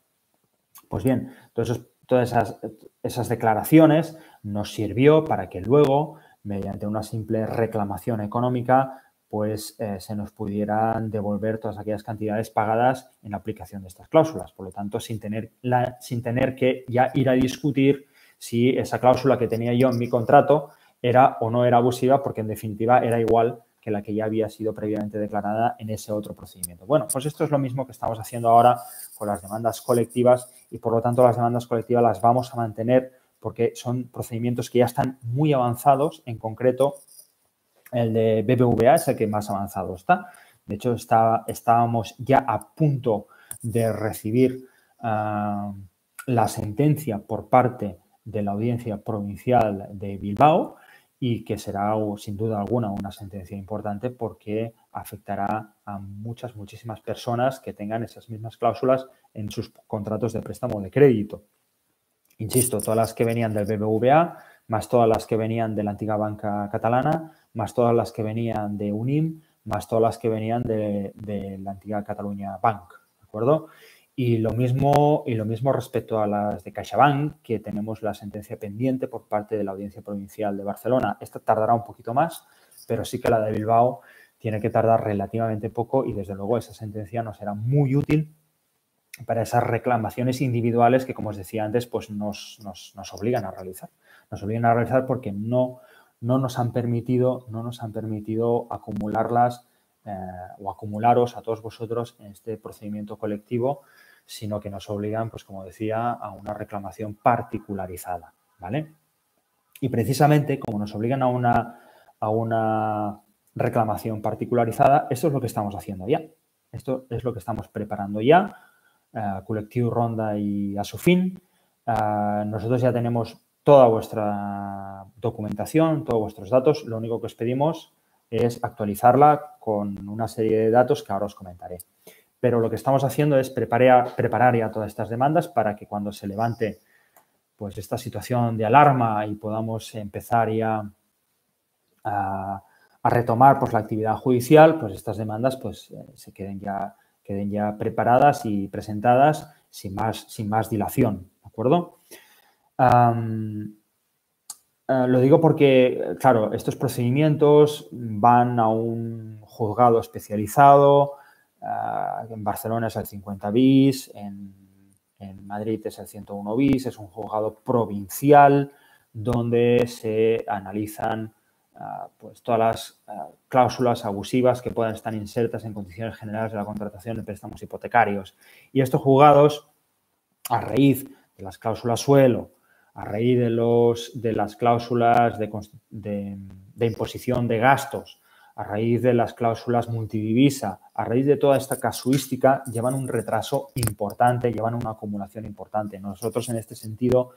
Pues bien, todos, todas esas, esas declaraciones nos sirvió para que luego, mediante una simple reclamación económica, pues eh, se nos pudieran devolver todas aquellas cantidades pagadas en la aplicación de estas cláusulas. Por lo tanto, sin tener, la, sin tener que ya ir a discutir si esa cláusula que tenía yo en mi contrato era o no era abusiva, porque en definitiva era igual que la que ya había sido previamente declarada en ese otro procedimiento. Bueno, pues esto es lo mismo que estamos haciendo ahora con las demandas colectivas y, por lo tanto, las demandas colectivas las vamos a mantener porque son procedimientos que ya están muy avanzados, en concreto, el de B B V A es el que más avanzado está. De hecho, está, estábamos ya a punto de recibir uh, la sentencia por parte de la Audiencia Provincial de Bilbao y que será, sin duda alguna, una sentencia importante porque afectará a muchas, muchísimas personas que tengan esas mismas cláusulas en sus contratos de préstamo de crédito. Insisto, todas las que venían del B B V A, más todas las que venían de la antigua banca catalana, más todas las que venían de UNIM, más todas las que venían de, de la antigua Cataluña Bank, ¿de acuerdo? Y lo mismo, y lo mismo respecto a las de CaixaBank, que tenemos la sentencia pendiente por parte de la Audiencia Provincial de Barcelona. Esta tardará un poquito más, pero sí que la de Bilbao tiene que tardar relativamente poco y, desde luego, esa sentencia nos será muy útil para esas reclamaciones individuales que, como os decía antes, pues nos, nos, nos obligan a realizar. Nos obligan a realizar porque no... No nos han permitido, no nos han permitido acumularlas eh, o acumularos a todos vosotros en este procedimiento colectivo, sino que nos obligan, pues como decía, a una reclamación particularizada, ¿vale? Y precisamente, como nos obligan a una, a una reclamación particularizada, esto es lo que estamos haciendo ya. Esto es lo que estamos preparando ya, eh, Colectivo Ronda y ASUFIN. Eh, nosotros ya tenemos toda vuestra documentación, todos vuestros datos. Lo único que os pedimos es actualizarla con una serie de datos que ahora os comentaré. Pero lo que estamos haciendo es preparar, preparar ya todas estas demandas para que cuando se levante pues esta situación de alarma y podamos empezar ya a, a retomar pues, la actividad judicial, pues estas demandas pues, eh, se queden ya, queden ya preparadas y presentadas sin más, sin más dilación, ¿de acuerdo? Um, eh, lo digo porque, claro, estos procedimientos van a un juzgado especializado, uh, en Barcelona es el cincuenta bis, en, en Madrid es el ciento uno bis, es un juzgado provincial donde se analizan Uh, pues todas las uh, cláusulas abusivas que puedan estar insertas en condiciones generales de la contratación de préstamos hipotecarios. Y estos juzgados, a raíz de las cláusulas suelo, a raíz de, los, de las cláusulas de, de, de imposición de gastos, a raíz de las cláusulas multidivisa, a raíz de toda esta casuística, llevan un retraso importante, llevan una acumulación importante. Nosotros, en este sentido,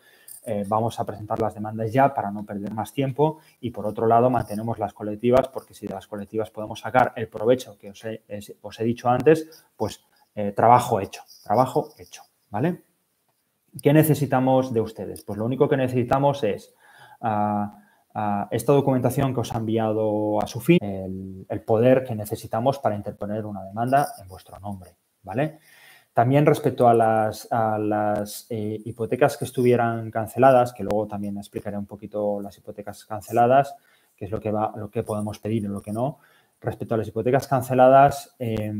Eh, vamos a presentar las demandas ya para no perder más tiempo y, por otro lado, mantenemos las colectivas porque si de las colectivas podemos sacar el provecho que os he, es, os he dicho antes, pues eh, trabajo hecho, trabajo hecho, ¿vale? ¿Qué necesitamos de ustedes? Pues lo único que necesitamos es uh, uh, esta documentación que os ha enviado ASUFIN, el, el poder que necesitamos para interponer una demanda en vuestro nombre, ¿vale? También respecto a las, a las eh, hipotecas que estuvieran canceladas, que luego también explicaré un poquito las hipotecas canceladas, que es lo que, va, lo que podemos pedir y lo que no. Respecto a las hipotecas canceladas, eh,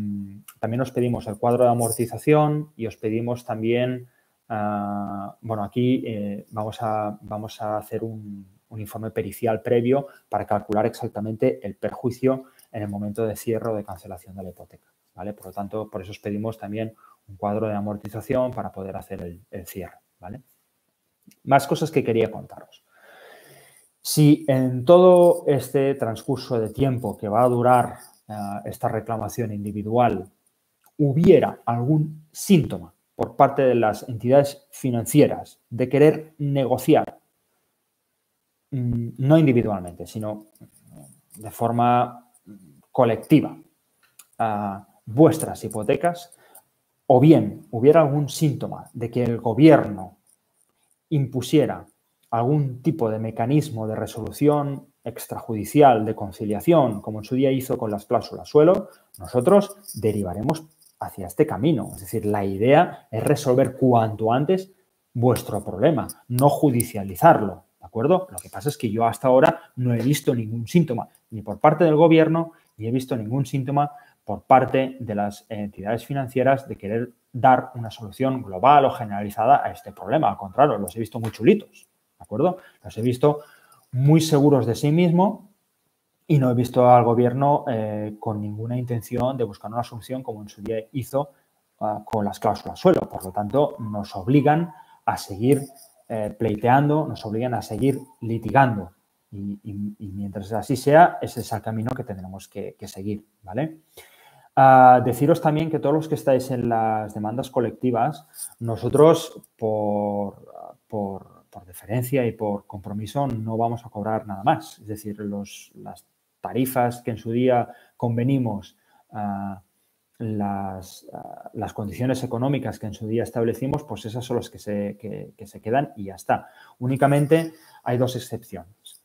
también os pedimos el cuadro de amortización y os pedimos también, uh, bueno, aquí eh, vamos, a, vamos a hacer un, un informe pericial previo para calcular exactamente el perjuicio en el momento de cierre o de cancelación de la hipoteca, ¿vale? Por lo tanto, por eso os pedimos también un cuadro de amortización para poder hacer el, el cierre, ¿vale? Más cosas que quería contaros. Si en todo este transcurso de tiempo que va a durar uh, esta reclamación individual hubiera algún síntoma por parte de las entidades financieras de querer negociar, mmm, no individualmente, sino de forma colectiva, uh, vuestras hipotecas, o bien hubiera algún síntoma de que el gobierno impusiera algún tipo de mecanismo de resolución extrajudicial, de conciliación, como en su día hizo con las cláusulas suelo, nosotros derivaremos hacia este camino. Es decir, la idea es resolver cuanto antes vuestro problema, no judicializarlo, ¿de acuerdo? Lo que pasa es que yo hasta ahora no he visto ningún síntoma, ni por parte del gobierno, ni he visto ningún síntoma por parte de las entidades financieras de querer dar una solución global o generalizada a este problema. Al contrario, los he visto muy chulitos, ¿de acuerdo? Los he visto muy seguros de sí mismo y no he visto al gobierno eh, con ninguna intención de buscar una solución como en su día hizo uh, con las cláusulas suelo. Por lo tanto, nos obligan a seguir eh, pleiteando, nos obligan a seguir litigando. Y, y, y mientras así sea, ese es el camino que tendremos que, que seguir, ¿vale? Uh, deciros también que todos los que estáis en las demandas colectivas, nosotros por, por, por deferencia y por compromiso no vamos a cobrar nada más. Es decir, los, las tarifas que en su día convenimos, uh, las, uh, las condiciones económicas que en su día establecimos, pues esas son las que se, que, que se quedan y ya está. Únicamente hay dos excepciones.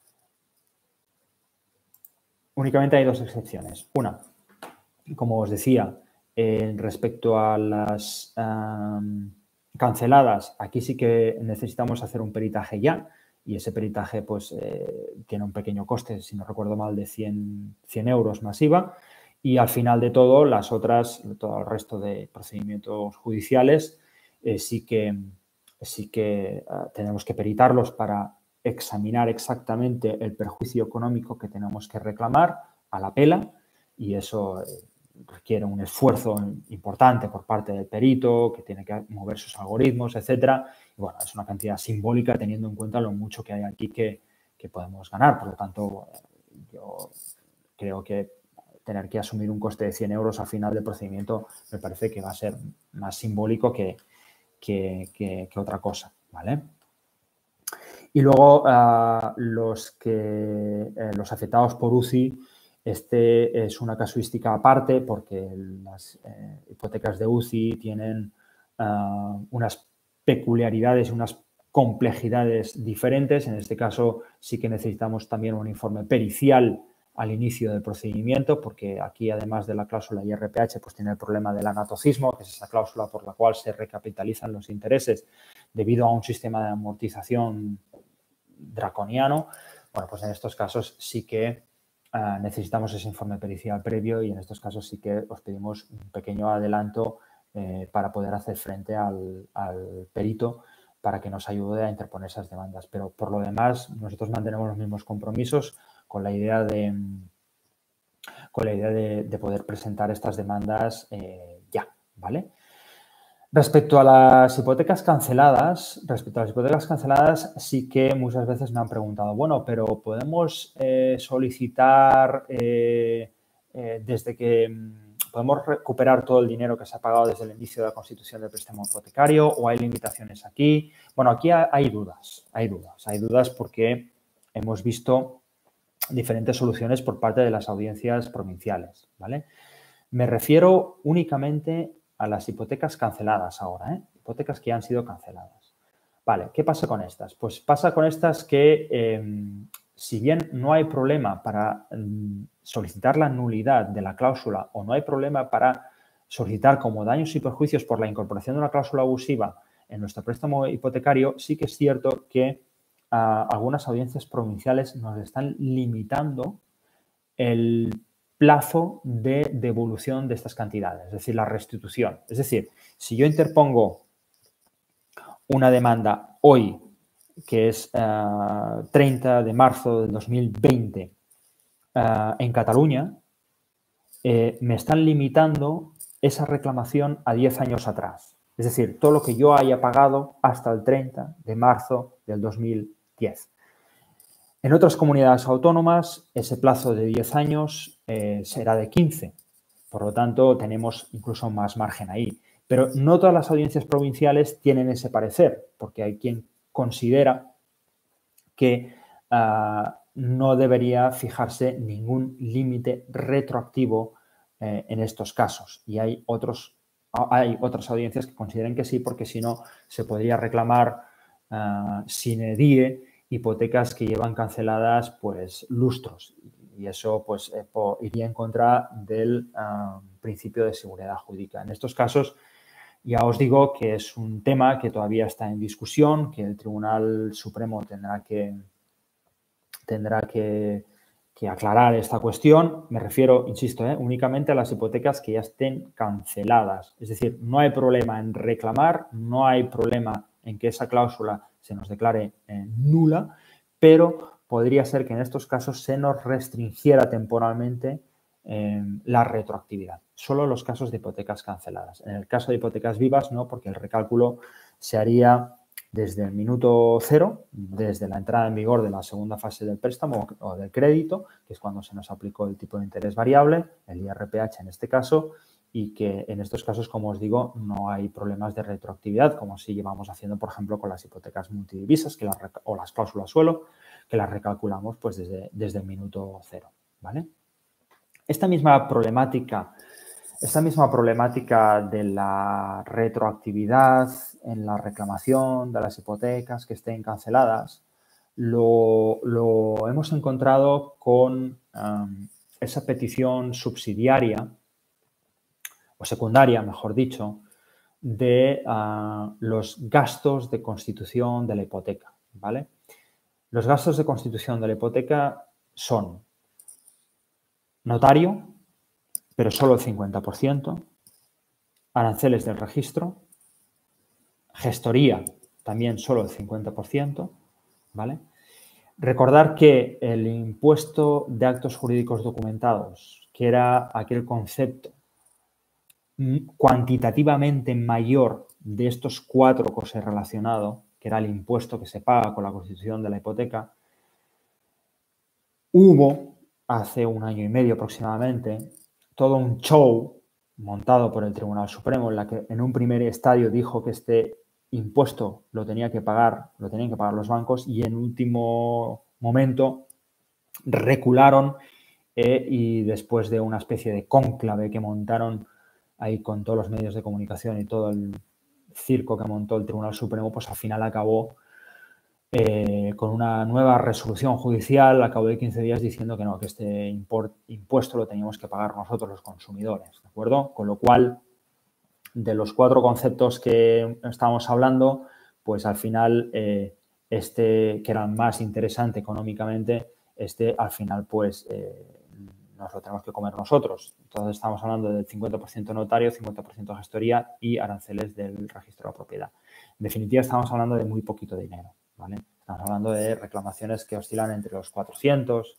Únicamente hay dos excepciones. Una, como os decía, eh, respecto a las um, canceladas, aquí sí que necesitamos hacer un peritaje ya y ese peritaje pues eh, tiene un pequeño coste, si no recuerdo mal, de cien euros más I V A y al final de todo, las otras, todo el resto de procedimientos judiciales eh, sí que, sí que uh, tenemos que peritarlos para examinar exactamente el perjuicio económico que tenemos que reclamar a la pela. Y eso requiere un esfuerzo importante por parte del perito, que tiene que mover sus algoritmos, etcétera. Y bueno, es una cantidad simbólica teniendo en cuenta lo mucho que hay aquí que, que podemos ganar. Por lo tanto, yo creo que tener que asumir un coste de cien euros al final del procedimiento me parece que va a ser más simbólico que, que, que, que otra cosa, ¿vale? Y luego, uh, los, que, eh, los afectados por U C I, este es una casuística aparte porque las eh, hipotecas de U C I tienen uh, unas peculiaridades, unas complejidades diferentes. En este caso sí que necesitamos también un informe pericial al inicio del procedimiento, porque aquí, además de la cláusula I R P H, pues tiene el problema del anatocismo, que es esa cláusula por la cual se recapitalizan los intereses debido a un sistema de amortización draconiano. Bueno, pues en estos casos sí que uh, necesitamos ese informe pericial previo y en estos casos sí que os pedimos un pequeño adelanto eh, para poder hacer frente al, al perito, para que nos ayude a interponer esas demandas. Pero por lo demás, nosotros mantenemos los mismos compromisos con la idea de, con la idea de, de poder presentar estas demandas eh, ya, ¿vale? Respecto a las hipotecas canceladas, respecto a las hipotecas canceladas, sí que muchas veces me han preguntado, bueno, pero podemos eh, solicitar eh, eh, desde que... ¿Podemos recuperar todo el dinero que se ha pagado desde el inicio de la constitución del préstamo hipotecario o hay limitaciones aquí? Bueno, aquí hay dudas, hay dudas, hay dudas porque hemos visto diferentes soluciones por parte de las audiencias provinciales, ¿vale? Me refiero únicamente a las hipotecas canceladas ahora, ¿eh? Hipotecas que han sido canceladas. Vale, ¿qué pasa con estas? Pues pasa con estas que, eh, si bien no hay problema para mm, solicitar la nulidad de la cláusula o no hay problema para solicitar como daños y perjuicios por la incorporación de una cláusula abusiva en nuestro préstamo hipotecario, sí que es cierto que uh, algunas audiencias provinciales nos están limitando el plazo de devolución de estas cantidades, es decir, la restitución. Es decir, si yo interpongo una demanda hoy, que es uh, treinta de marzo del dos mil veinte, Uh, en Cataluña, eh, me están limitando esa reclamación a diez años atrás. Es decir, todo lo que yo haya pagado hasta el treinta de marzo del dos mil diez. En otras comunidades autónomas, ese plazo de diez años eh, será de quince. Por lo tanto, tenemos incluso más margen ahí. Pero no todas las audiencias provinciales tienen ese parecer, porque hay quien considera que uh, no debería fijarse ningún límite retroactivo eh, en estos casos. Y hay, otros, hay otras audiencias que consideran que sí, porque si no se podría reclamar uh, sine die hipotecas que llevan canceladas pues lustros. Y eso pues eh, po, iría en contra del uh, principio de seguridad jurídica. En estos casos ya os digo que es un tema que todavía está en discusión, que el Tribunal Supremo tendrá que... tendrá que, que aclarar esta cuestión. Me refiero, insisto, eh, únicamente a las hipotecas que ya estén canceladas. Es decir, no hay problema en reclamar, no hay problema en que esa cláusula se nos declare eh, nula, pero podría ser que en estos casos se nos restringiera temporalmente eh, la retroactividad. Solo los casos de hipotecas canceladas. En el caso de hipotecas vivas, no, porque el recálculo se haría desde el minuto cero, desde la entrada en vigor de la segunda fase del préstamo o del crédito, que es cuando se nos aplicó el tipo de interés variable, el I R P H en este caso, y que en estos casos, como os digo, no hay problemas de retroactividad, como si llevamos haciendo, por ejemplo, con las hipotecas multidivisas que las, o las cláusulas suelo, que las recalculamos pues desde, desde el minuto cero, ¿vale? Esta misma problemática... Esta misma problemática de la retroactividad en la reclamación de las hipotecas que estén canceladas lo, lo hemos encontrado con um, esa petición subsidiaria o secundaria, mejor dicho, de uh, los gastos de constitución de la hipoteca, ¿vale? Los gastos de constitución de la hipoteca son notario, pero solo el cincuenta por ciento, aranceles del registro, gestoría también solo el cincuenta por ciento, ¿vale? Recordar que el impuesto de actos jurídicos documentados, que era aquel concepto cuantitativamente mayor de estos cuatro que os he relacionado, que era el impuesto que se paga con la constitución de la hipoteca, hubo hace un año y medio aproximadamente todo un show montado por el Tribunal Supremo en la que en un primer estadio dijo que este impuesto lo tenía que pagar, lo tenían que pagar los bancos y en último momento recularon eh, y después de una especie de cónclave que montaron ahí con todos los medios de comunicación y todo el circo que montó el Tribunal Supremo, pues al final acabó eh, con una nueva resolución judicial a cabo de quince días diciendo que no, que este import, impuesto lo teníamos que pagar nosotros los consumidores, ¿de acuerdo? Con lo cual, de los cuatro conceptos que estábamos hablando, pues al final, eh, este que era más interesante económicamente, este al final pues eh, nos lo tenemos que comer nosotros. Entonces, estamos hablando del cincuenta por ciento notario, cincuenta por ciento gestoría y aranceles del registro de la propiedad. En definitiva, estamos hablando de muy poquito dinero, ¿vale? Estamos hablando de reclamaciones que oscilan entre los cuatrocientos,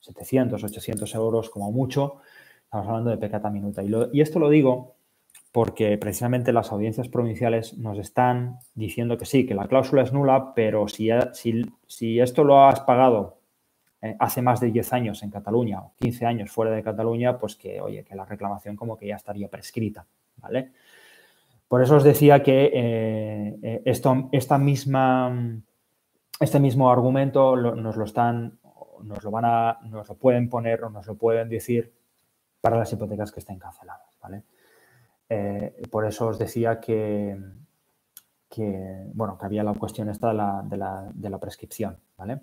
setecientos, ochocientos euros como mucho. Estamos hablando de pecata minuta. Y, lo, y esto lo digo porque precisamente las audiencias provinciales nos están diciendo que sí, que la cláusula es nula, pero si, si, si esto lo has pagado hace más de diez años en Cataluña o quince años fuera de Cataluña, pues que, oye, que la reclamación como que ya estaría prescrita, ¿vale? Por eso os decía que eh, esto, esta misma, este mismo argumento lo, nos lo están, nos lo van a, nos lo pueden poner o nos lo pueden decir para las hipotecas que estén canceladas, ¿vale? Eh, por eso os decía que, que, bueno, que había la cuestión esta de la, de la, de la prescripción, ¿vale?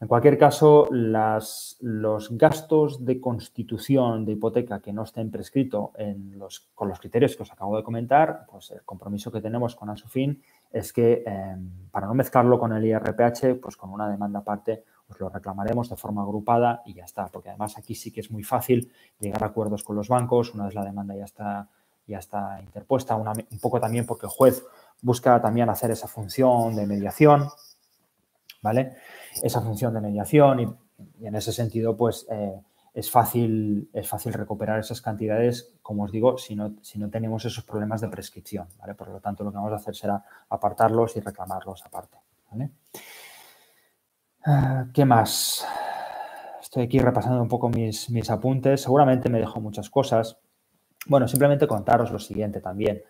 En cualquier caso, las, los gastos de constitución de hipoteca que no estén prescritos los, con los criterios que os acabo de comentar, pues el compromiso que tenemos con ASUFIN es que, eh, para no mezclarlo con el I R P H, pues con una demanda aparte os lo reclamaremos de forma agrupada y ya está. Porque además aquí sí que es muy fácil llegar a acuerdos con los bancos. Una vez la demanda ya está, ya está interpuesta, una, un poco también porque el juez busca también hacer esa función de mediación, ¿vale? Esa función de mediación y, y en ese sentido, pues, eh, es fácil, es fácil recuperar esas cantidades, como os digo, si no, si no tenemos esos problemas de prescripción, ¿vale? Por lo tanto, lo que vamos a hacer será apartarlos y reclamarlos aparte, ¿vale? ¿Qué más? Estoy aquí repasando un poco mis, mis apuntes. Seguramente me dejo muchas cosas. Bueno, simplemente contaros lo siguiente también.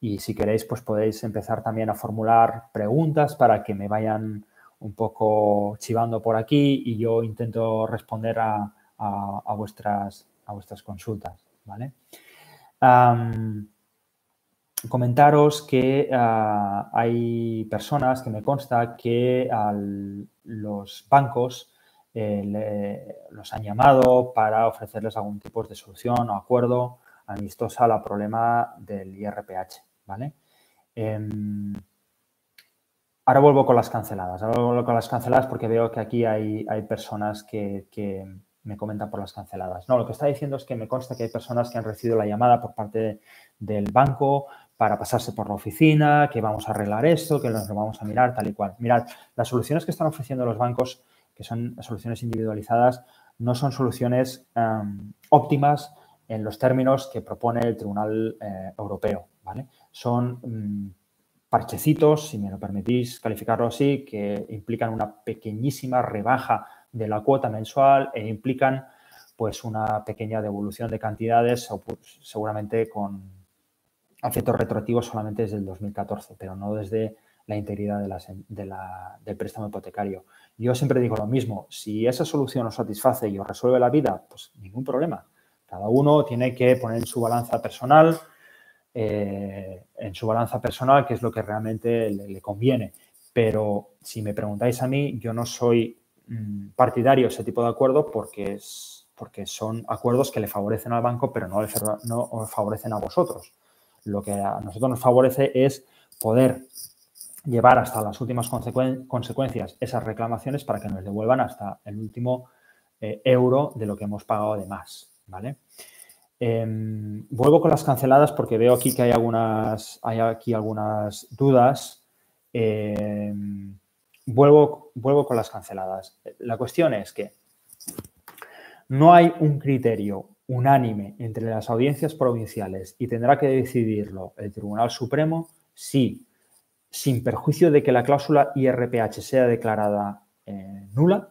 Y si queréis, pues podéis empezar también a formular preguntas para que me vayan un poco chivando por aquí y yo intento responder a, a, a, vuestras, a vuestras consultas, ¿vale? Um, comentaros que uh, hay personas que me consta que al, los bancos eh, le, los han llamado para ofrecerles algún tipo de solución o acuerdo amistosa al problema del I R P H, ¿vale? Um, Ahora vuelvo con las canceladas, ahora vuelvo con las canceladas porque veo que aquí hay, hay personas que, que me comentan por las canceladas. No, lo que está diciendo es que me consta que hay personas que han recibido la llamada por parte del banco para pasarse por la oficina, que vamos a arreglar esto, que nos lo vamos a mirar, tal y cual. Mirad, las soluciones que están ofreciendo los bancos, que son soluciones individualizadas, no son soluciones um, óptimas en los términos que propone el Tribunal eh, Europeo, ¿vale? Son Um, parchecitos, si me lo permitís calificarlo así, que implican una pequeñísima rebaja de la cuota mensual e implican pues una pequeña devolución de cantidades, seguramente con efectos retroactivos solamente desde el dos mil catorce, pero no desde la integridad de la, de la, del préstamo hipotecario. Yo siempre digo lo mismo, si esa solución os satisface y os resuelve la vida, pues ningún problema. Cada uno tiene que poner en su balanza personal Eh, en su balanza personal, que es lo que realmente le, le conviene. Pero si me preguntáis a mí, yo no soy mmm, partidario de ese tipo de acuerdo porque, es, porque son acuerdos que le favorecen al banco, pero no, le, no os favorecen a vosotros. Lo que a nosotros nos favorece es poder llevar hasta las últimas consecu- consecuencias esas reclamaciones para que nos devuelvan hasta el último eh, euro de lo que hemos pagado de más, ¿vale? Eh, vuelvo con las canceladas porque veo aquí que hay algunas, hay aquí algunas dudas. Eh, vuelvo, vuelvo con las canceladas. La cuestión es que no hay un criterio unánime entre las audiencias provinciales y tendrá que decidirlo el Tribunal Supremo si, sin perjuicio de que la cláusula I R P H sea declarada eh, nula,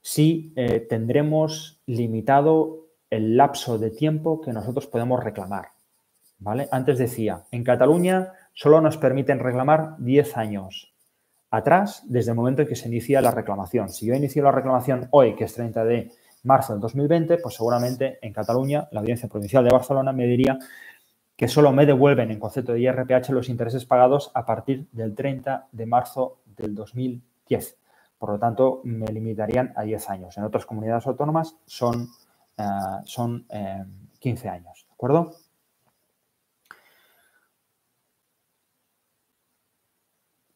si eh, tendremos limitado el lapso de tiempo que nosotros podemos reclamar, ¿vale? Antes decía, en Cataluña solo nos permiten reclamar diez años atrás desde el momento en que se inicia la reclamación. Si yo inicio la reclamación hoy, que es treinta de marzo del dos mil veinte, pues seguramente en Cataluña, la Audiencia Provincial de Barcelona me diría que solo me devuelven en concepto de I R P H los intereses pagados a partir del 30 de marzo del dos mil diez. Por lo tanto, me limitarían a diez años. En otras comunidades autónomas son, eh, son eh, quince años. ¿De acuerdo?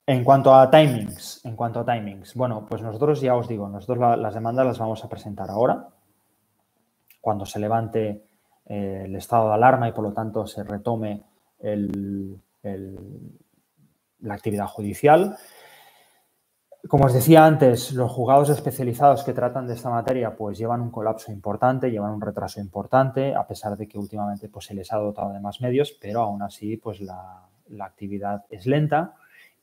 En cuanto a timings, en cuanto a timings, bueno, pues nosotros ya os digo, nosotros la, las demandas las vamos a presentar ahora, cuando se levante eh, el estado de alarma y por lo tanto se retome el, el, la actividad judicial. Como os decía antes, los juzgados especializados que tratan de esta materia pues llevan un colapso importante, llevan un retraso importante, a pesar de que últimamente pues, se les ha dotado de más medios, pero aún así pues la, la actividad es lenta.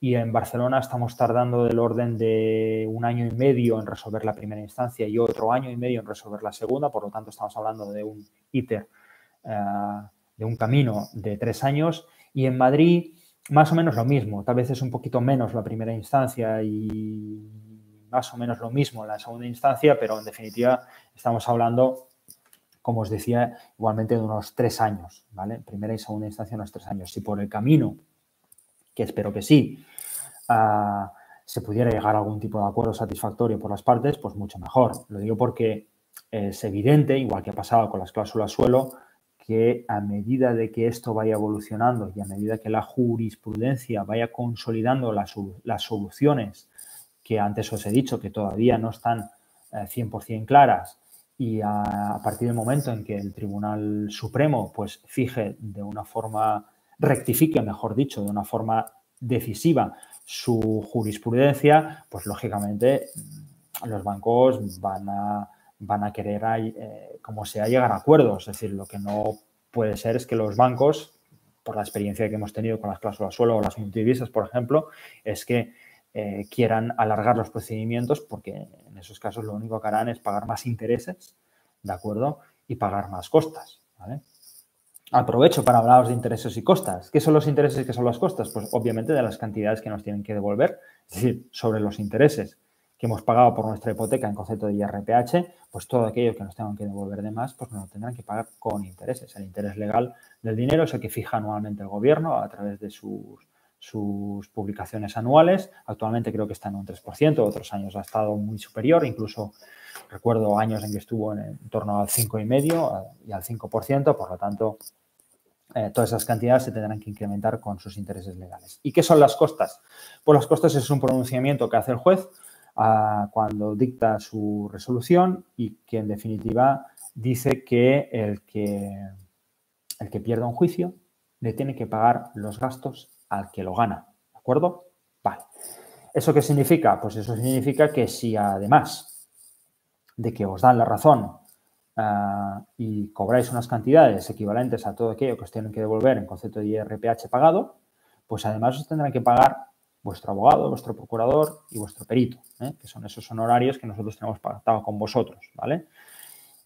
Y en Barcelona estamos tardando del orden de un año y medio en resolver la primera instancia y otro año y medio en resolver la segunda. Por lo tanto, estamos hablando de un íter, eh, de un camino de tres años. Y en Madrid, más o menos lo mismo. Tal vez es un poquito menos la primera instancia y más o menos lo mismo la segunda instancia, pero en definitiva estamos hablando, como os decía, igualmente de unos tres años, ¿vale? Primera y segunda instancia unos tres años. Si por el camino, que espero que sí, uh, se pudiera llegar a algún tipo de acuerdo satisfactorio por las partes, pues mucho mejor. Lo digo porque es evidente, igual que ha pasado con las cláusulas suelo, que a medida de que esto vaya evolucionando y a medida que la jurisprudencia vaya consolidando las, las soluciones que antes os he dicho que todavía no están eh, cien por cien claras, y a, a partir del momento en que el Tribunal Supremo pues fije de una forma... rectifique, mejor dicho, de una forma decisiva su jurisprudencia, pues lógicamente los bancos van a, van a querer, eh, como sea, llegar a acuerdos. Es decir, lo que no puede ser es que los bancos, por la experiencia que hemos tenido con las cláusulas suelo o las multidivisas, por ejemplo, es que eh, quieran alargar los procedimientos porque en esos casos lo único que harán es pagar más intereses, ¿de acuerdo? Y pagar más costas, ¿vale? Aprovecho para hablaros de intereses y costas. ¿Qué son los intereses y qué son las costas? Pues obviamente de las cantidades que nos tienen que devolver, es decir, sobre los intereses que hemos pagado por nuestra hipoteca en concepto de I R P H, pues todo aquello que nos tengan que devolver de más, pues nos lo tendrán que pagar con intereses. El interés legal del dinero es el que fija anualmente el gobierno a través de sus, sus publicaciones anuales. Actualmente creo que está en un tres por ciento, otros años ha estado muy superior, incluso recuerdo años en que estuvo en, en torno al cinco coma cinco por ciento y al cinco por ciento, por lo tanto... Eh, todas esas cantidades se tendrán que incrementar con sus intereses legales. ¿Y qué son las costas? Pues las costas es un pronunciamiento que hace el juez ah, cuando dicta su resolución y que en definitiva dice que el que el que pierda un juicio le tiene que pagar los gastos al que lo gana. ¿De acuerdo? Vale. ¿Eso qué significa? Pues eso significa que si además de que os dan la razón Uh, y cobráis unas cantidades equivalentes a todo aquello que os tienen que devolver en concepto de I R P H pagado, pues además os tendrán que pagar vuestro abogado, vuestro procurador y vuestro perito, ¿eh? Que son esos honorarios que nosotros tenemos pactado con vosotros, ¿vale?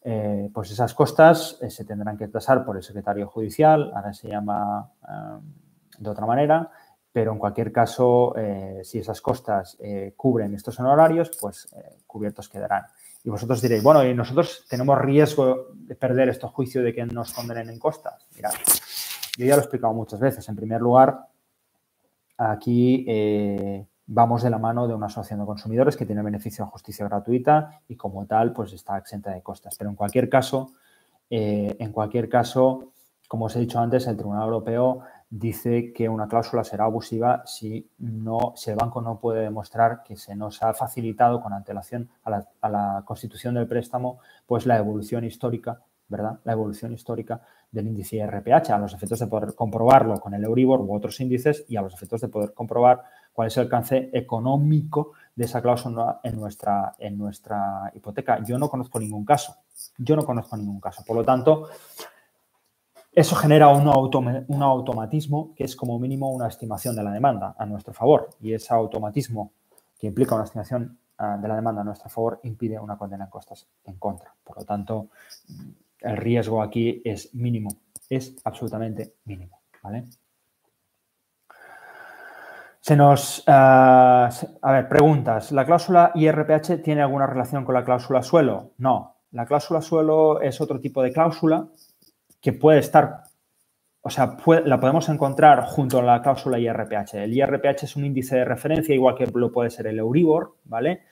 Eh, pues esas costas eh, se tendrán que tasar por el secretario judicial, ahora se llama eh, de otra manera, pero en cualquier caso, eh, si esas costas eh, cubren estos honorarios, pues eh, cubiertos quedarán. Y vosotros diréis, bueno, ¿y nosotros tenemos riesgo de perder estos juicios de que nos condenen en costas? Mirad, yo ya lo he explicado muchas veces. En primer lugar, aquí eh, vamos de la mano de una asociación de consumidores que tiene beneficio de justicia gratuita y como tal, pues está exenta de costas. Pero en cualquier caso, eh, en cualquier caso, como os he dicho antes, el Tribunal Europeo dice que una cláusula será abusiva si, no, si el banco no puede demostrar que se nos ha facilitado con antelación a la, a la constitución del préstamo, pues la evolución histórica, ¿verdad? La evolución histórica del índice I R P H a los efectos de poder comprobarlo con el Euribor u otros índices y a los efectos de poder comprobar cuál es el alcance económico de esa cláusula en nuestra, en nuestra hipoteca. Yo no conozco ningún caso. Yo no conozco ningún caso. Por lo tanto... Eso genera un, automa- un automatismo que es como mínimo una estimación de la demanda a nuestro favor y ese automatismo que implica una estimación uh, de la demanda a nuestro favor impide una condena en costas en contra. Por lo tanto, el riesgo aquí es mínimo, es absolutamente mínimo, ¿vale? Se nos... Uh, a ver, preguntas. ¿La cláusula I R P H tiene alguna relación con la cláusula suelo? No. La cláusula suelo es otro tipo de cláusula que puede estar o sea, puede, la podemos encontrar junto a la cláusula I R P H. El I R P H es un índice de referencia, igual que lo puede ser el Euribor, ¿vale?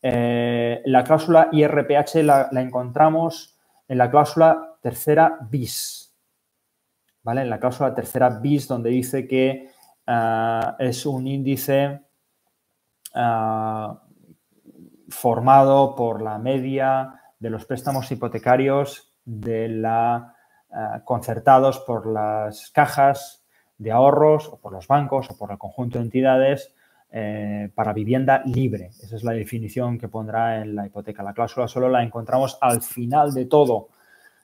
Eh, la cláusula I R P H la, la encontramos en la cláusula tercera bis, ¿vale? En la cláusula tercera bis, donde dice que uh, es un índice uh, formado por la media de los préstamos hipotecarios de la, uh, concertados por las cajas de ahorros o por los bancos o por el conjunto de entidades Eh, para vivienda libre. Esa es la definición que pondrá en la hipoteca. La cláusula solo la encontramos al final de todo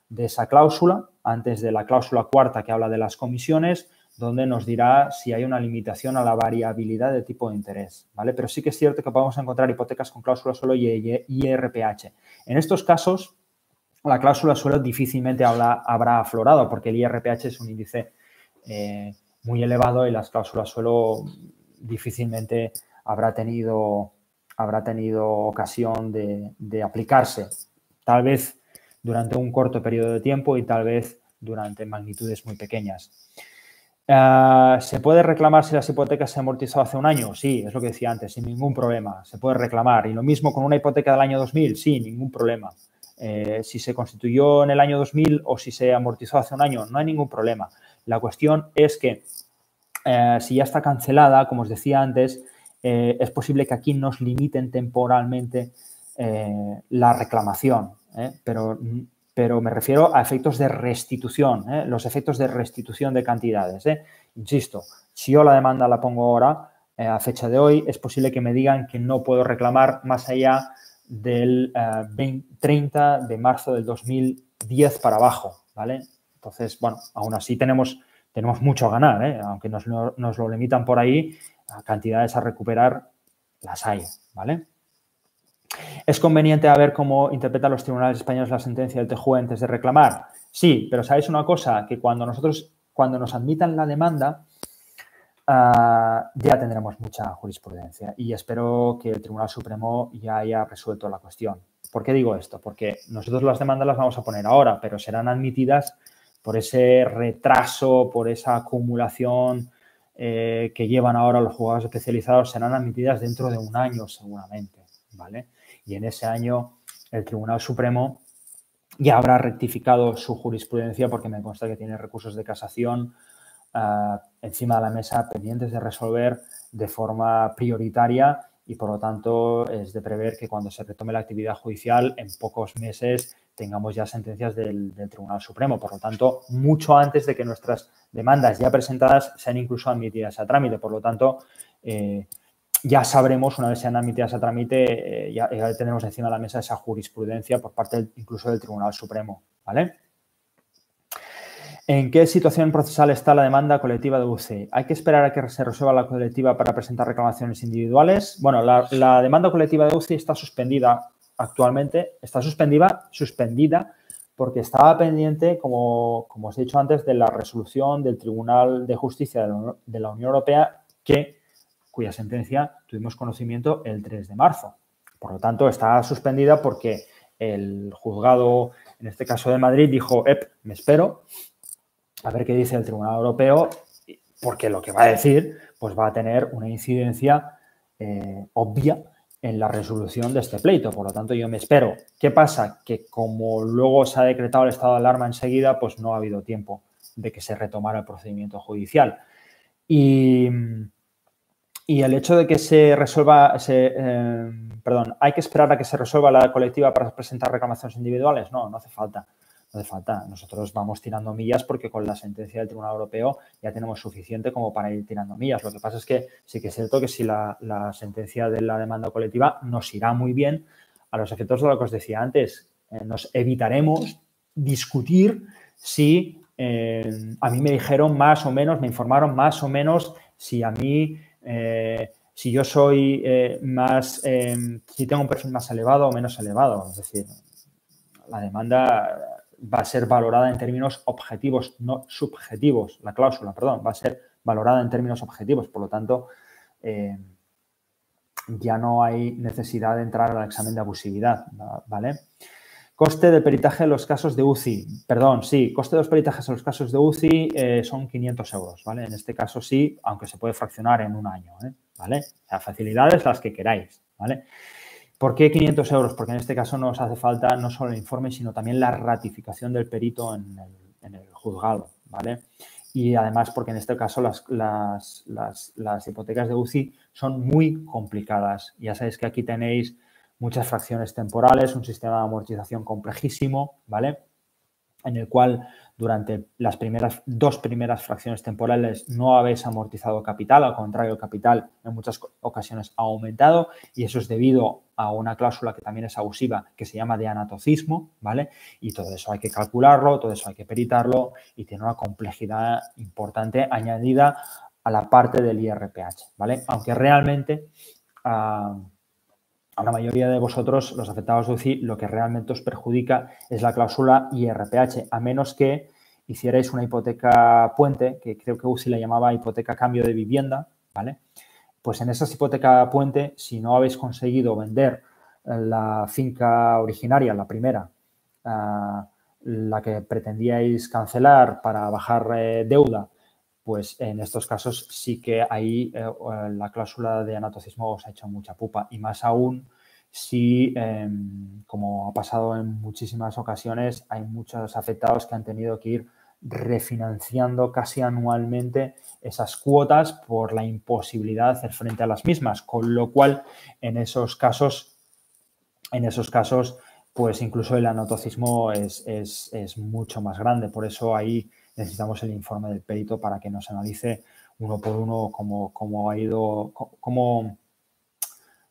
de esa cláusula, antes de la cláusula cuarta que habla de las comisiones, donde nos dirá si hay una limitación a la variabilidad de tipo de interés, ¿vale? Pero sí que es cierto que podemos encontrar hipotecas con cláusula solo I R P H. En estos casos, la cláusula solo difícilmente habla, habrá aflorado, porque el I R P H es un índice eh, muy elevado y las cláusulas solo difícilmente habrá tenido, habrá tenido ocasión de, de aplicarse, tal vez durante un corto periodo de tiempo y tal vez durante magnitudes muy pequeñas. Uh, ¿Se puede reclamar si las hipotecas se han amortizado hace un año? Sí, es lo que decía antes, sin ningún problema. Se puede reclamar. Y lo mismo con una hipoteca del año dos mil, sí, ningún problema. Eh, si se constituyó en el año dos mil o si se amortizó hace un año, no hay ningún problema. La cuestión es que Eh, si ya está cancelada, como os decía antes, eh, es posible que aquí nos limiten temporalmente eh, la reclamación, ¿eh? pero, pero me refiero a efectos de restitución, ¿eh? Los efectos de restitución de cantidades, ¿eh? Insisto, si yo la demanda la pongo ahora, eh, a fecha de hoy, es posible que me digan que no puedo reclamar más allá del eh, treinta de marzo del dos mil diez para abajo, ¿vale? Entonces, bueno, aún así tenemos... Tenemos mucho a ganar, ¿eh? Aunque nos, nos lo limitan por ahí, cantidades a recuperar las hay, ¿vale? ¿Es conveniente a ver cómo interpretan los tribunales españoles la sentencia del T J U E antes de reclamar? Sí, pero ¿sabéis una cosa? Que cuando nosotros, cuando nos admitan la demanda, uh, ya tendremos mucha jurisprudencia y espero que el Tribunal Supremo ya haya resuelto la cuestión. ¿Por qué digo esto? Porque nosotros las demandas las vamos a poner ahora, pero serán admitidas por ese retraso, por esa acumulación eh, que llevan ahora los juzgados especializados, serán admitidas dentro de un año seguramente, ¿vale? Y en ese año el Tribunal Supremo ya habrá rectificado su jurisprudencia, porque me consta que tiene recursos de casación uh, encima de la mesa pendientes de resolver de forma prioritaria y, por lo tanto, es de prever que cuando se retome la actividad judicial en pocos meses tengamos ya sentencias del, del Tribunal Supremo. Por lo tanto, mucho antes de que nuestras demandas ya presentadas sean incluso admitidas a trámite. Por lo tanto, eh, ya sabremos, una vez sean admitidas a trámite, eh, ya, ya tenemos encima de la mesa esa jurisprudencia por parte del, incluso del Tribunal Supremo, ¿vale? ¿En qué situación procesal está la demanda colectiva de U C I? ¿Hay que esperar a que se resuelva la colectiva para presentar reclamaciones individuales? Bueno, la, la demanda colectiva de U C I está suspendida. Actualmente está suspendida, suspendida porque estaba pendiente, como, como os he dicho antes, de la resolución del Tribunal de Justicia de la Unión Europea, que, cuya sentencia tuvimos conocimiento el tres de marzo. Por lo tanto, está suspendida porque el juzgado, en este caso de Madrid, dijo, ep, me espero, a ver qué dice el Tribunal Europeo, porque lo que va a decir pues va a tener una incidencia eh, obvia en la resolución de este pleito. Por lo tanto, yo me espero. ¿Qué pasa? Que como luego se ha decretado el estado de alarma enseguida, pues no ha habido tiempo de que se retomara el procedimiento judicial. Y, y el hecho de que se resuelva, se, eh, perdón, ¿hay que esperar a que se resuelva la colectiva para presentar reclamaciones individuales? No, no hace falta. No hace falta. Nosotros vamos tirando millas porque con la sentencia del Tribunal Europeo ya tenemos suficiente como para ir tirando millas. Lo que pasa es que sí que es cierto que si la, la sentencia de la demanda colectiva nos irá muy bien a los efectos de lo que os decía antes. Eh, nos evitaremos discutir si eh, a mí me dijeron más o menos, me informaron más o menos, si a mí, eh, si yo soy eh, más, eh, si tengo un perfil más elevado o menos elevado. Es decir, la demanda va a ser valorada en términos objetivos, no subjetivos. La cláusula, perdón, va a ser valorada en términos objetivos. Por lo tanto, eh, ya no hay necesidad de entrar al examen de abusividad, ¿vale? Coste del peritaje en los casos de U C I. Perdón, sí, coste de los peritajes en los casos de U C I eh, son quinientos euros, ¿vale? En este caso sí, aunque se puede fraccionar en un año, ¿eh? ¿Vale? O sea, facilidades las que queráis, ¿vale? ¿Por qué quinientos euros? Porque en este caso nos hace falta no solo el informe, sino también la ratificación del perito en el, en el juzgado, ¿vale? Y además porque en este caso las, las, las, las hipotecas de U C I son muy complicadas. Ya sabéis que aquí tenéis muchas fracciones temporales, un sistema de amortización complejísimo, ¿vale? En el cual durante las primeras dos primeras fracciones temporales no habéis amortizado capital, al contrario, el capital en muchas ocasiones ha aumentado y eso es debido a una cláusula que también es abusiva que se llama de anatocismo, ¿vale? Y todo eso hay que calcularlo, todo eso hay que peritarlo y tiene una complejidad importante añadida a la parte del I R P H, ¿vale? Aunque realmente... Uh, A la mayoría de vosotros, los afectados de U C I, lo que realmente os perjudica es la cláusula I R P H, a menos que hicierais una hipoteca puente, que creo que U C I la llamaba hipoteca cambio de vivienda, ¿vale? Pues en esas hipotecas puente, si no habéis conseguido vender la finca originaria, la primera, la que pretendíais cancelar para bajar deuda, pues en estos casos sí que ahí eh, la cláusula de anatocismo os ha hecho mucha pupa. Y más aún si, eh, como ha pasado en muchísimas ocasiones, hay muchos afectados que han tenido que ir refinanciando casi anualmente esas cuotas por la imposibilidad de hacer frente a las mismas. Con lo cual, en esos casos, en esos casos pues incluso el anatocismo es, es, es mucho más grande. Por eso ahí... necesitamos el informe del perito para que nos analice uno por uno cómo, cómo ha ido, cómo,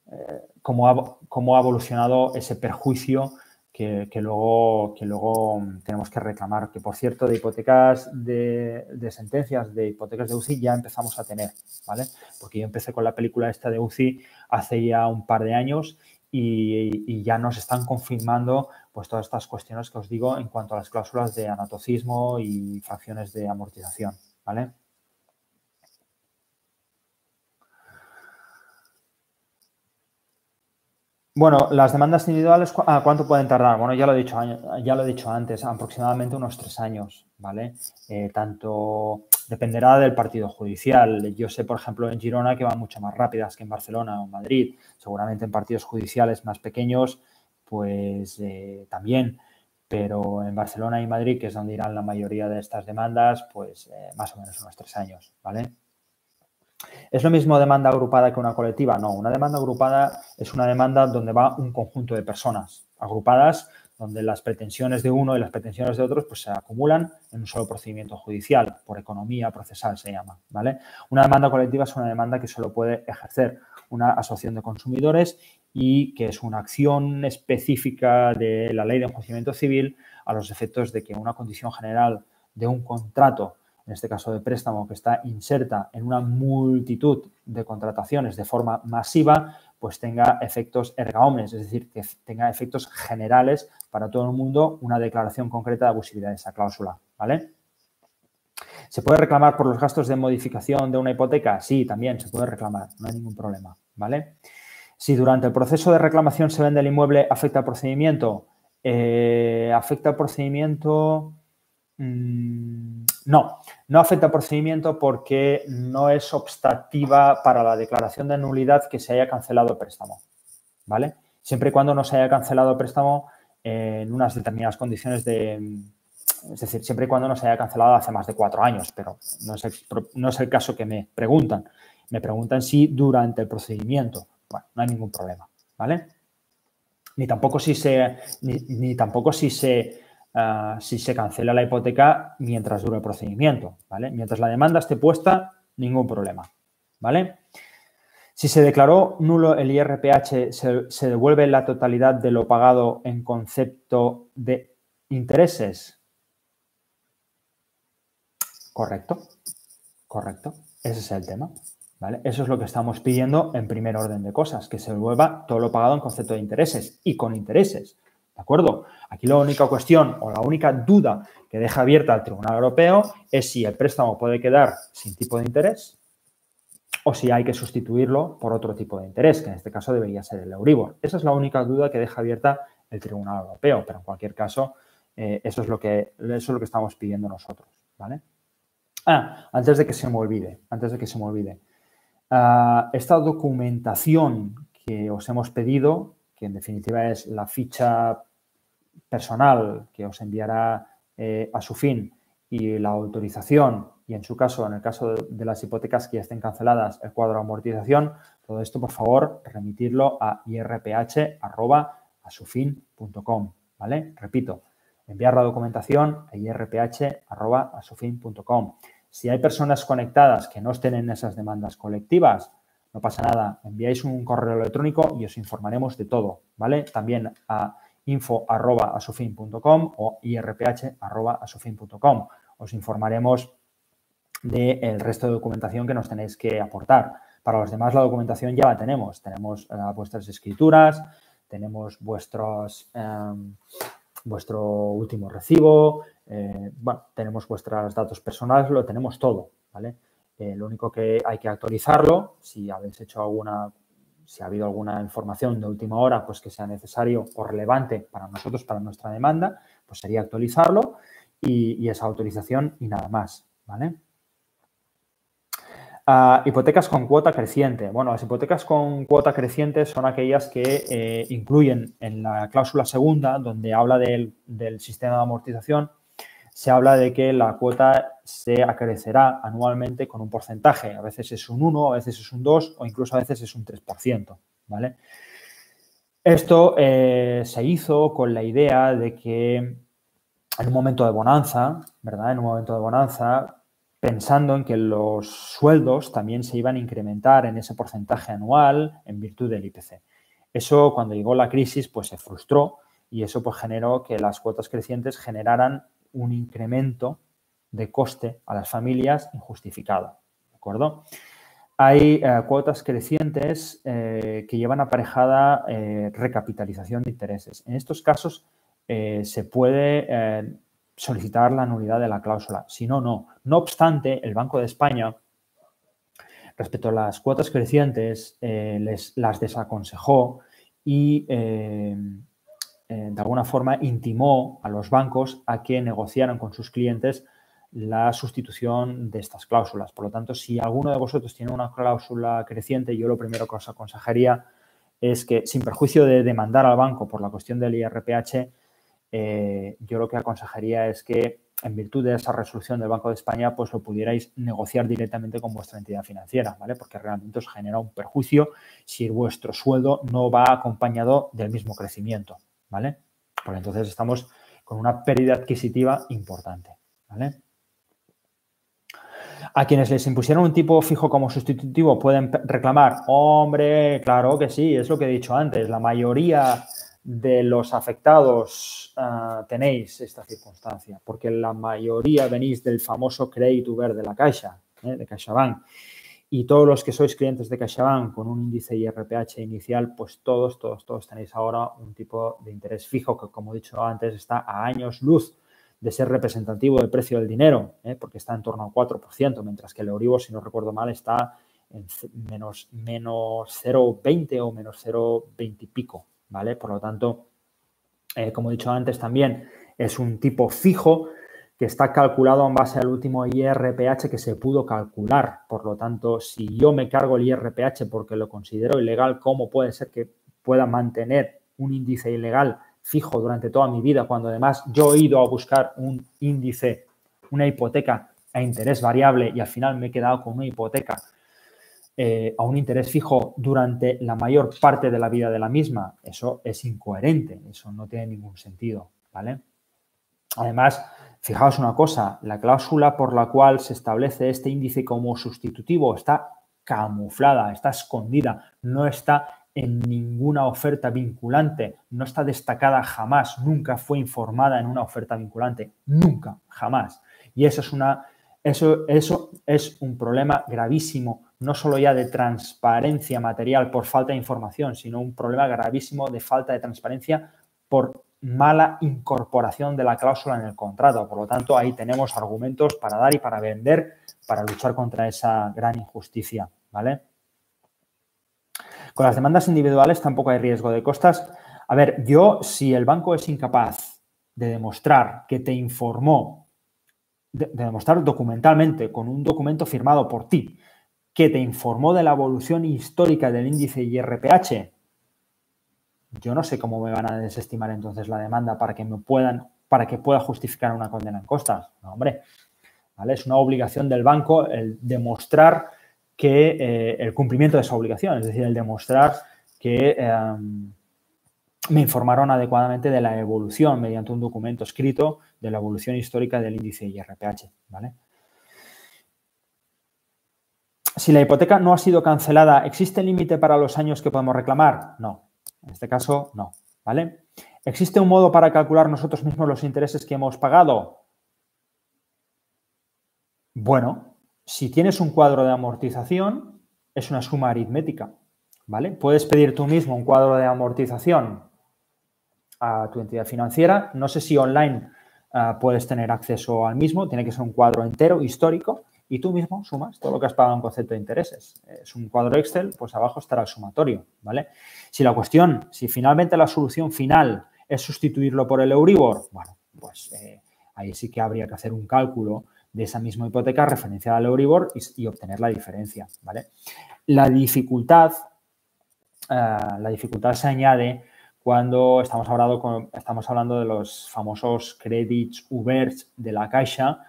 eh, cómo, ha, cómo ha evolucionado ese perjuicio que, que, luego, que luego tenemos que reclamar. Que, por cierto, de hipotecas de, de sentencias de hipotecas de U C I ya empezamos a tener, ¿vale? Porque yo empecé con la película esta de U C I hace ya un par de años y, y ya nos están confirmando pues todas estas cuestiones que os digo en cuanto a las cláusulas de anatocismo y fracciones de amortización, ¿vale? Bueno, las demandas individuales, ¿cu ah, ¿cuánto pueden tardar? Bueno, ya lo he dicho, ya lo he dicho antes, aproximadamente unos tres años, ¿vale? Eh, tanto dependerá del partido judicial. Yo sé, por ejemplo, en Girona que van mucho más rápidas que en Barcelona o Madrid. Seguramente en partidos judiciales más pequeños pues eh, también, pero en Barcelona y Madrid, que es donde irán la mayoría de estas demandas, pues eh, más o menos unos tres años, ¿vale? ¿Es lo mismo demanda agrupada que una colectiva? No, una demanda agrupada es una demanda donde va un conjunto de personas agrupadas, donde las pretensiones de uno y las pretensiones de otros pues se acumulan en un solo procedimiento judicial, por economía procesal se llama, ¿vale? Una demanda colectiva es una demanda que solo puede ejercer una asociación de consumidores y que es una acción específica de la ley de enjuiciamiento civil a los efectos de que una condición general de un contrato, en este caso de préstamo, que está inserta en una multitud de contrataciones de forma masiva, pues tenga efectos erga omnes, es decir, que tenga efectos generales para todo el mundo una declaración concreta de abusividad de esa cláusula, ¿vale? ¿Se puede reclamar por los gastos de modificación de una hipoteca? Sí, también se puede reclamar, no hay ningún problema, ¿vale? Si durante el proceso de reclamación se vende el inmueble, ¿afecta al procedimiento? Eh, ¿Afecta al procedimiento? Mm, no, no afecta al procedimiento porque no es obstativa para la declaración de nulidad que se haya cancelado el préstamo, ¿vale? Siempre y cuando no se haya cancelado el préstamo en unas determinadas condiciones de... Es decir, siempre y cuando no se haya cancelado hace más de cuatro años, pero no es el, no es el caso que me preguntan. Me preguntan si durante el procedimiento... Bueno, no hay ningún problema, ¿vale? Ni tampoco si se, ni, ni tampoco si se, uh, si se cancela la hipoteca mientras dura el procedimiento, ¿vale? Mientras la demanda esté puesta, ningún problema, ¿vale? Si se declaró nulo el I R P H, ¿se, se devuelve la totalidad de lo pagado en concepto de intereses? Correcto, correcto. Ese es el tema. ¿Vale? Eso es lo que estamos pidiendo en primer orden de cosas, que se devuelva todo lo pagado en concepto de intereses y con intereses, ¿de acuerdo? Aquí la única cuestión o la única duda que deja abierta el Tribunal Europeo es si el préstamo puede quedar sin tipo de interés o si hay que sustituirlo por otro tipo de interés, que en este caso debería ser el Euribor. Esa es la única duda que deja abierta el Tribunal Europeo, pero en cualquier caso, eh, eso es lo que, eso es lo que estamos pidiendo nosotros, ¿vale? Ah, antes de que se me olvide, antes de que se me olvide, uh, esta documentación que os hemos pedido, que en definitiva es la ficha personal que os enviará eh, ASUFIN y la autorización, y en su caso, en el caso de, de las hipotecas que ya estén canceladas, el cuadro de amortización, todo esto, por favor, remitirlo a i r p h arroba asufin punto com, ¿vale? Repito, enviar la documentación a i r p h arroba asufin punto com. Si hay personas conectadas que no estén en esas demandas colectivas, no pasa nada, enviáis un correo electrónico y os informaremos de todo, ¿vale? También a info arroba asufin punto com o i r p h arroba asufin punto com. Os informaremos del resto de documentación que nos tenéis que aportar. Para los demás, la documentación ya la tenemos. Tenemos uh, vuestras escrituras, tenemos vuestros, um, vuestro último recibo, eh, bueno, tenemos vuestros datos personales, lo tenemos todo, ¿vale? Eh, lo único que hay que actualizarlo, si habéis hecho alguna, si ha habido alguna información de última hora, pues que sea necesario o relevante para nosotros, para nuestra demanda, pues sería actualizarlo y, y esa autorización y nada más, ¿vale? Uh, hipotecas con cuota creciente. Bueno, las hipotecas con cuota creciente son aquellas que eh, incluyen en la cláusula segunda, donde habla del, del sistema de amortización, se habla de que la cuota se acrecerá anualmente con un porcentaje. A veces es un uno, a veces es un dos o incluso a veces es un tres por ciento, ¿vale? Esto eh, se hizo con la idea de que en un momento de bonanza, ¿verdad? En un momento de bonanza, pensando en que los sueldos también se iban a incrementar en ese porcentaje anual en virtud del I P C. Eso, cuando llegó la crisis, pues se frustró y eso pues generó que las cuotas crecientes generaran un incremento de coste a las familias injustificado, ¿de acuerdo? Hay eh, cuotas crecientes eh, que llevan aparejada eh, recapitalización de intereses. En estos casos eh, se puede eh, solicitar la nulidad de la cláusula. Si no, no. No obstante, el Banco de España, respecto a las cuotas crecientes, eh, les, las desaconsejó y, eh, eh, de alguna forma, intimó a los bancos a que negociaran con sus clientes la sustitución de estas cláusulas. Por lo tanto, si alguno de vosotros tiene una cláusula creciente, yo lo primero que os aconsejaría es que, sin perjuicio de demandar al banco por la cuestión del I R P H, Eh, yo lo que aconsejaría es que, en virtud de esa resolución del Banco de España, pues lo pudierais negociar directamente con vuestra entidad financiera, ¿vale? Porque realmente os genera un perjuicio si vuestro sueldo no va acompañado del mismo crecimiento, ¿vale? Porque entonces estamos con una pérdida adquisitiva importante, ¿vale? A quienes les impusieron un tipo fijo como sustitutivo pueden reclamar. Hombre, claro que sí, es lo que he dicho antes, la mayoría de los afectados uh, tenéis esta circunstancia, porque la mayoría venís del famoso crédito verde de la Caixa, ¿eh? de CaixaBank. Y todos los que sois clientes de CaixaBank con un índice I R P H inicial, pues todos, todos, todos tenéis ahora un tipo de interés fijo que, como he dicho antes, está a años luz de ser representativo del precio del dinero, ¿eh? porque está en torno al cuatro por ciento, mientras que el Euribor, si no recuerdo mal, está en menos, menos cero coma veinte o menos cero coma veinte y pico. ¿Vale? Por lo tanto, eh, como he dicho antes también, es un tipo fijo que está calculado en base al último I R P H que se pudo calcular. Por lo tanto, si yo me cargo el I R P H porque lo considero ilegal, ¿cómo puede ser que pueda mantener un índice ilegal fijo durante toda mi vida cuando además yo he ido a buscar un índice, una hipoteca a interés variable y al final me he quedado con una hipoteca Eh, a un interés fijo durante la mayor parte de la vida de la misma? Eso es incoherente, eso no tiene ningún sentido, ¿vale? Además, fijaos una cosa, la cláusula por la cual se establece este índice como sustitutivo está camuflada, está escondida, no está en ninguna oferta vinculante, no está destacada jamás, nunca fue informada en una oferta vinculante, nunca, jamás. Y eso es una, eso, eso es un problema gravísimo, no solo ya de transparencia material por falta de información, sino un problema gravísimo de falta de transparencia por mala incorporación de la cláusula en el contrato. Por lo tanto, ahí tenemos argumentos para dar y para vender, para luchar contra esa gran injusticia, ¿vale? Con las demandas individuales tampoco hay riesgo de costas. A ver, yo, si el banco es incapaz de demostrar que te informó, de, de demostrar documentalmente, con un documento firmado por ti, que te informó de la evolución histórica del índice I R P H, yo no sé cómo me van a desestimar entonces la demanda para que me puedan, para que pueda justificar una condena en costas. No, hombre, ¿vale? Es una obligación del banco el demostrar que eh, el cumplimiento de esa obligación, es decir, el demostrar que eh, me informaron adecuadamente de la evolución mediante un documento escrito de la evolución histórica del índice I R P H, ¿vale? Si la hipoteca no ha sido cancelada, ¿existe límite para los años que podemos reclamar? No. En este caso, no, ¿vale? ¿Existe un modo para calcular nosotros mismos los intereses que hemos pagado? Bueno, si tienes un cuadro de amortización, es una suma aritmética, ¿vale? Puedes pedir tú mismo un cuadro de amortización a tu entidad financiera. No sé si online uh, puedes tener acceso al mismo. Tiene que ser un cuadro entero, histórico. Y tú mismo sumas todo lo que has pagado en concepto de intereses. Es un cuadro Excel, pues abajo estará el sumatorio, ¿vale? Si la cuestión, si finalmente la solución final es sustituirlo por el Euribor, bueno, pues eh, ahí sí que habría que hacer un cálculo de esa misma hipoteca referenciada al Euribor y, y obtener la diferencia, ¿vale? La dificultad, eh, la dificultad se añade cuando estamos hablando, con, estamos hablando de los famosos créditos oberts de la Caixa,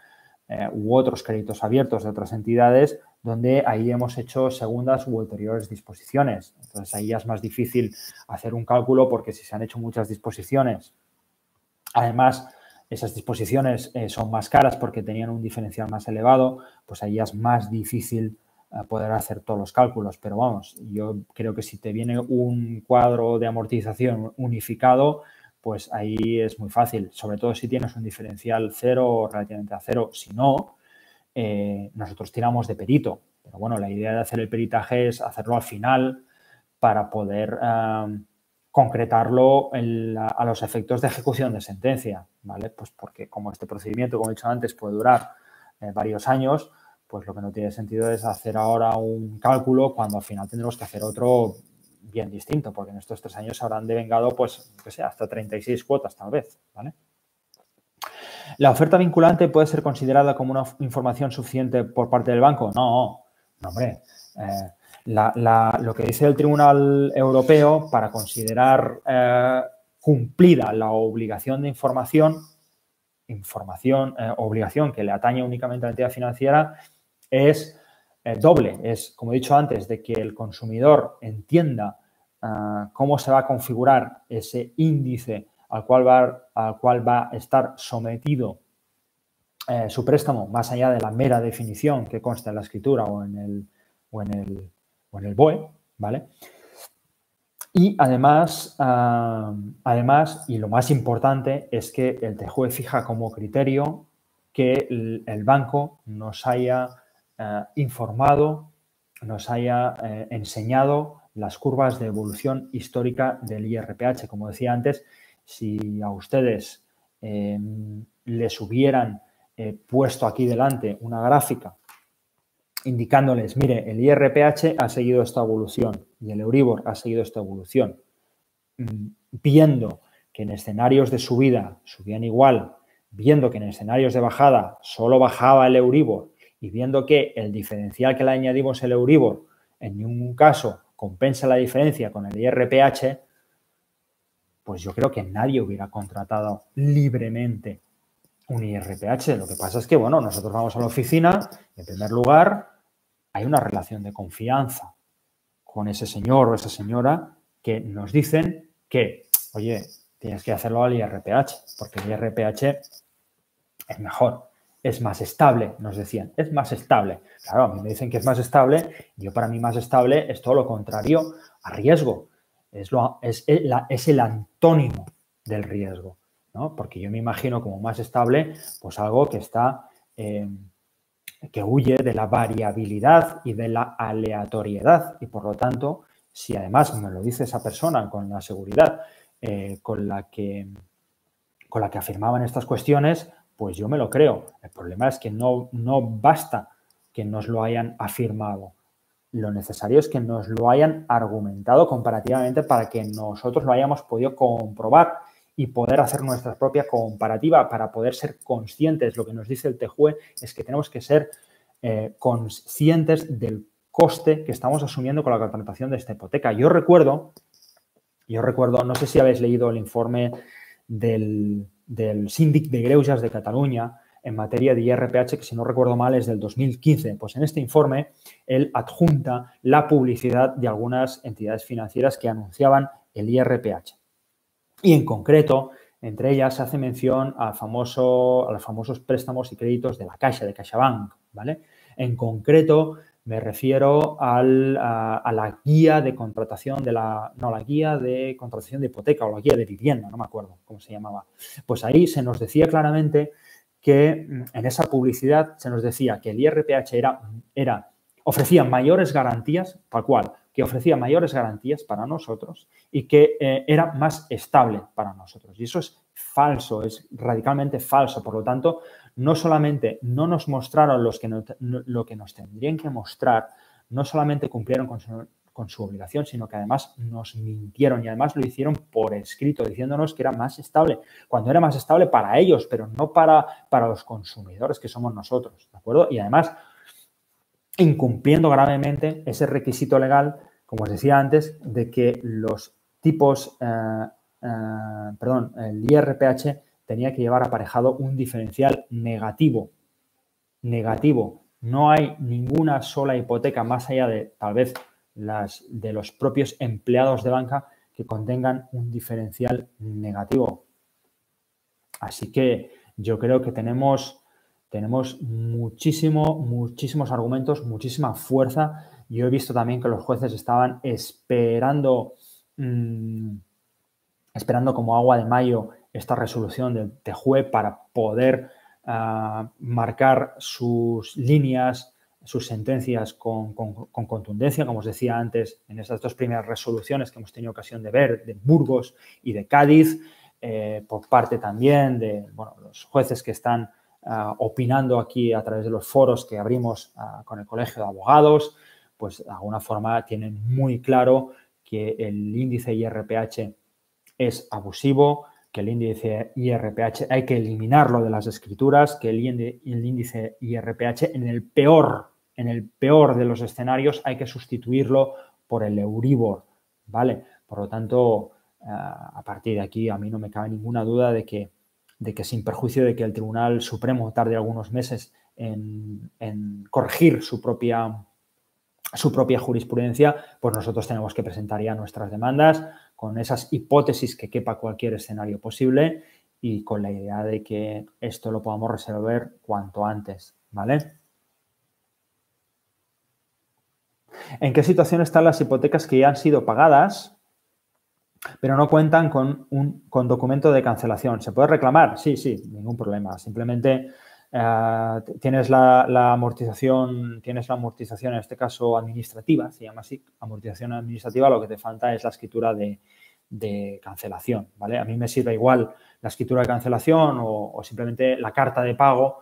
Eh, u otros créditos abiertos de otras entidades, donde ahí hemos hecho segundas u anteriores disposiciones. Entonces, ahí ya es más difícil hacer un cálculo porque si se han hecho muchas disposiciones, además, esas disposiciones eh, son más caras porque tenían un diferencial más elevado, pues ahí ya es más difícil eh, poder hacer todos los cálculos. Pero vamos, yo creo que si te viene un cuadro de amortización unificado, pues ahí es muy fácil, sobre todo si tienes un diferencial cero o relativamente a cero. Si no, eh, nosotros tiramos de perito. Pero bueno, la idea de hacer el peritaje es hacerlo al final para poder eh, concretarlo en la, a los efectos de ejecución de sentencia, ¿vale? Pues porque como este procedimiento, como he dicho antes, puede durar eh, varios años, pues lo que no tiene sentido es hacer ahora un cálculo cuando al final tendremos que hacer otro bien distinto, porque en estos tres años se habrán devengado, pues, que sea, hasta treinta y seis cuotas, tal vez, ¿vale? ¿La oferta vinculante puede ser considerada como una información suficiente por parte del banco? No, no hombre. Eh, la, la, lo que dice el Tribunal Europeo para considerar eh, cumplida la obligación de información, información, eh, obligación que le atañe únicamente a la entidad financiera, es Eh, doble. Es, como he dicho antes, de que el consumidor entienda uh, cómo se va a configurar ese índice al cual va, al cual va a estar sometido eh, su préstamo, más allá de la mera definición que consta en la escritura o en el, o en el, o en el B O E, ¿vale? Y además, uh, además, y lo más importante, es que el T J U E fija como criterio que el, el banco nos haya Eh, informado, nos haya eh, enseñado las curvas de evolución histórica del I R P H. Como decía antes, si a ustedes eh, les hubieran eh, puesto aquí delante una gráfica indicándoles, mire, el I R P H ha seguido esta evolución y el Euribor ha seguido esta evolución, viendo que en escenarios de subida subían igual, viendo que en escenarios de bajada solo bajaba el Euribor, y viendo que el diferencial que le añadimos el Euribor en ningún caso compensa la diferencia con el I R P H, pues yo creo que nadie hubiera contratado libremente un I R P H. Lo que pasa es que, bueno, nosotros vamos a la oficina y, en primer lugar, hay una relación de confianza con ese señor o esa señora que nos dicen que, oye, tienes que hacerlo al I R P H porque el I R P H es mejor. Es más estable, nos decían, es más estable. Claro, a mí me dicen que es más estable, yo para mí más estable es todo lo contrario a riesgo. Es, lo, es, el, la, es el antónimo del riesgo, ¿no? Porque yo me imagino como más estable, pues algo que está, eh, que huye de la variabilidad y de la aleatoriedad. Y por lo tanto, si además me lo dice esa persona con la seguridad eh, con, la que, con la que afirmaban estas cuestiones, pues yo me lo creo. El problema es que no, no basta que nos lo hayan afirmado. lo necesario es que nos lo hayan argumentado comparativamente para que nosotros lo hayamos podido comprobar y poder hacer nuestra propia comparativa para poder ser conscientes. Lo que nos dice el T J U E es que tenemos que ser eh, conscientes del coste que estamos asumiendo con la contratación de esta hipoteca. Yo recuerdo, yo recuerdo, no sé si habéis leído el informe del, del Síndic de Greuges de Catalunya en materia de I R P H, que si no recuerdo mal es del dos mil quince. Pues en este informe él adjunta la publicidad de algunas entidades financieras que anunciaban el I R P H. Y en concreto, entre ellas se hace mención al famoso, a los famosos préstamos y créditos de la Caixa, de CaixaBank, ¿vale? En concreto me refiero al, a, a la guía de contratación de la, no, la guía de contratación de hipoteca o la guía de vivienda, no me acuerdo cómo se llamaba. Pues ahí se nos decía claramente que en esa publicidad se nos decía que el I R P H era, era, ofrecía mayores garantías, tal cual, que ofrecía mayores garantías para nosotros y que eh, era más estable para nosotros. Y eso es falso, es radicalmente falso. Por lo tanto, no solamente no nos mostraron los que no, no, lo que nos tendrían que mostrar, no solamente cumplieron con su, con su obligación, sino que además nos mintieron y además lo hicieron por escrito, diciéndonos que era más estable, cuando era más estable para ellos, pero no para, para los consumidores que somos nosotros, ¿de acuerdo? Y además, incumpliendo gravemente ese requisito legal, como os decía antes, de que los tipos, eh, eh, perdón, el I R P H tenía que llevar aparejado un diferencial negativo, negativo. No hay ninguna sola hipoteca más allá de, tal vez, las de los propios empleados de banca que contengan un diferencial negativo. Así que yo creo que tenemos, tenemos muchísimo, muchísimos argumentos, muchísima fuerza. Yo he visto también que los jueces estaban esperando, mmm, esperando como agua de mayo esta resolución del T J U E para poder uh, marcar sus líneas, sus sentencias con, con, con contundencia, como os decía antes, en estas dos primeras resoluciones que hemos tenido ocasión de ver, de Burgos y de Cádiz, eh, por parte también de bueno, los jueces que están uh, opinando aquí a través de los foros que abrimos uh, con el Colegio de Abogados, pues de alguna forma tienen muy claro que el índice I R P H es abusivo, que el índice I R P H hay que eliminarlo de las escrituras, que el índice I R P H en el peor En el peor de los escenarios hay que sustituirlo por el Euribor, ¿vale? Por lo tanto, a partir de aquí a mí no me cabe ninguna duda de que, de que sin perjuicio de que el Tribunal Supremo tarde algunos meses en, en corregir su propia, su propia jurisprudencia, pues nosotros tenemos que presentar ya nuestras demandas con esas hipótesis que quepa cualquier escenario posible y con la idea de que esto lo podamos resolver cuanto antes, ¿vale? ¿En qué situación están las hipotecas que ya han sido pagadas, pero no cuentan con un con documento de cancelación? ¿Se puede reclamar? Sí, sí, ningún problema. Simplemente eh, tienes la, la amortización, tienes la amortización, en este caso administrativa, se llama así, amortización administrativa, lo que te falta es la escritura de, de cancelación, ¿vale? A mí me sirve igual la escritura de cancelación o, o simplemente la carta de pago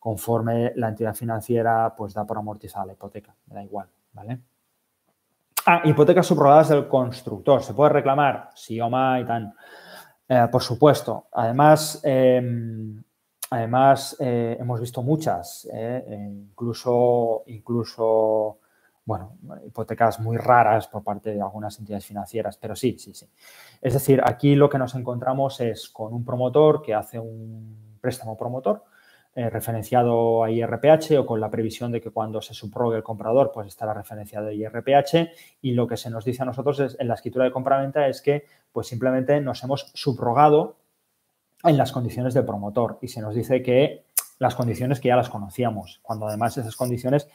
conforme la entidad financiera pues da por amortizada la hipoteca, me da igual. ¿Vale? Ah, hipotecas subrogadas del constructor. ¿Se puede reclamar? Sí, oma y tan. Eh, por supuesto. Además, eh, además eh, hemos visto muchas, eh, eh, incluso, incluso, bueno, hipotecas muy raras por parte de algunas entidades financieras, pero sí, sí, sí. Es decir, aquí lo que nos encontramos es con un promotor que hace un préstamo promotor, Eh, referenciado a I R P H o con la previsión de que cuando se subrogue el comprador pues estará referenciado a I R P H, y lo que se nos dice a nosotros es, en la escritura de compraventa es que pues simplemente nos hemos subrogado en las condiciones del promotor y se nos dice que las condiciones que ya las conocíamos, cuando además esas condiciones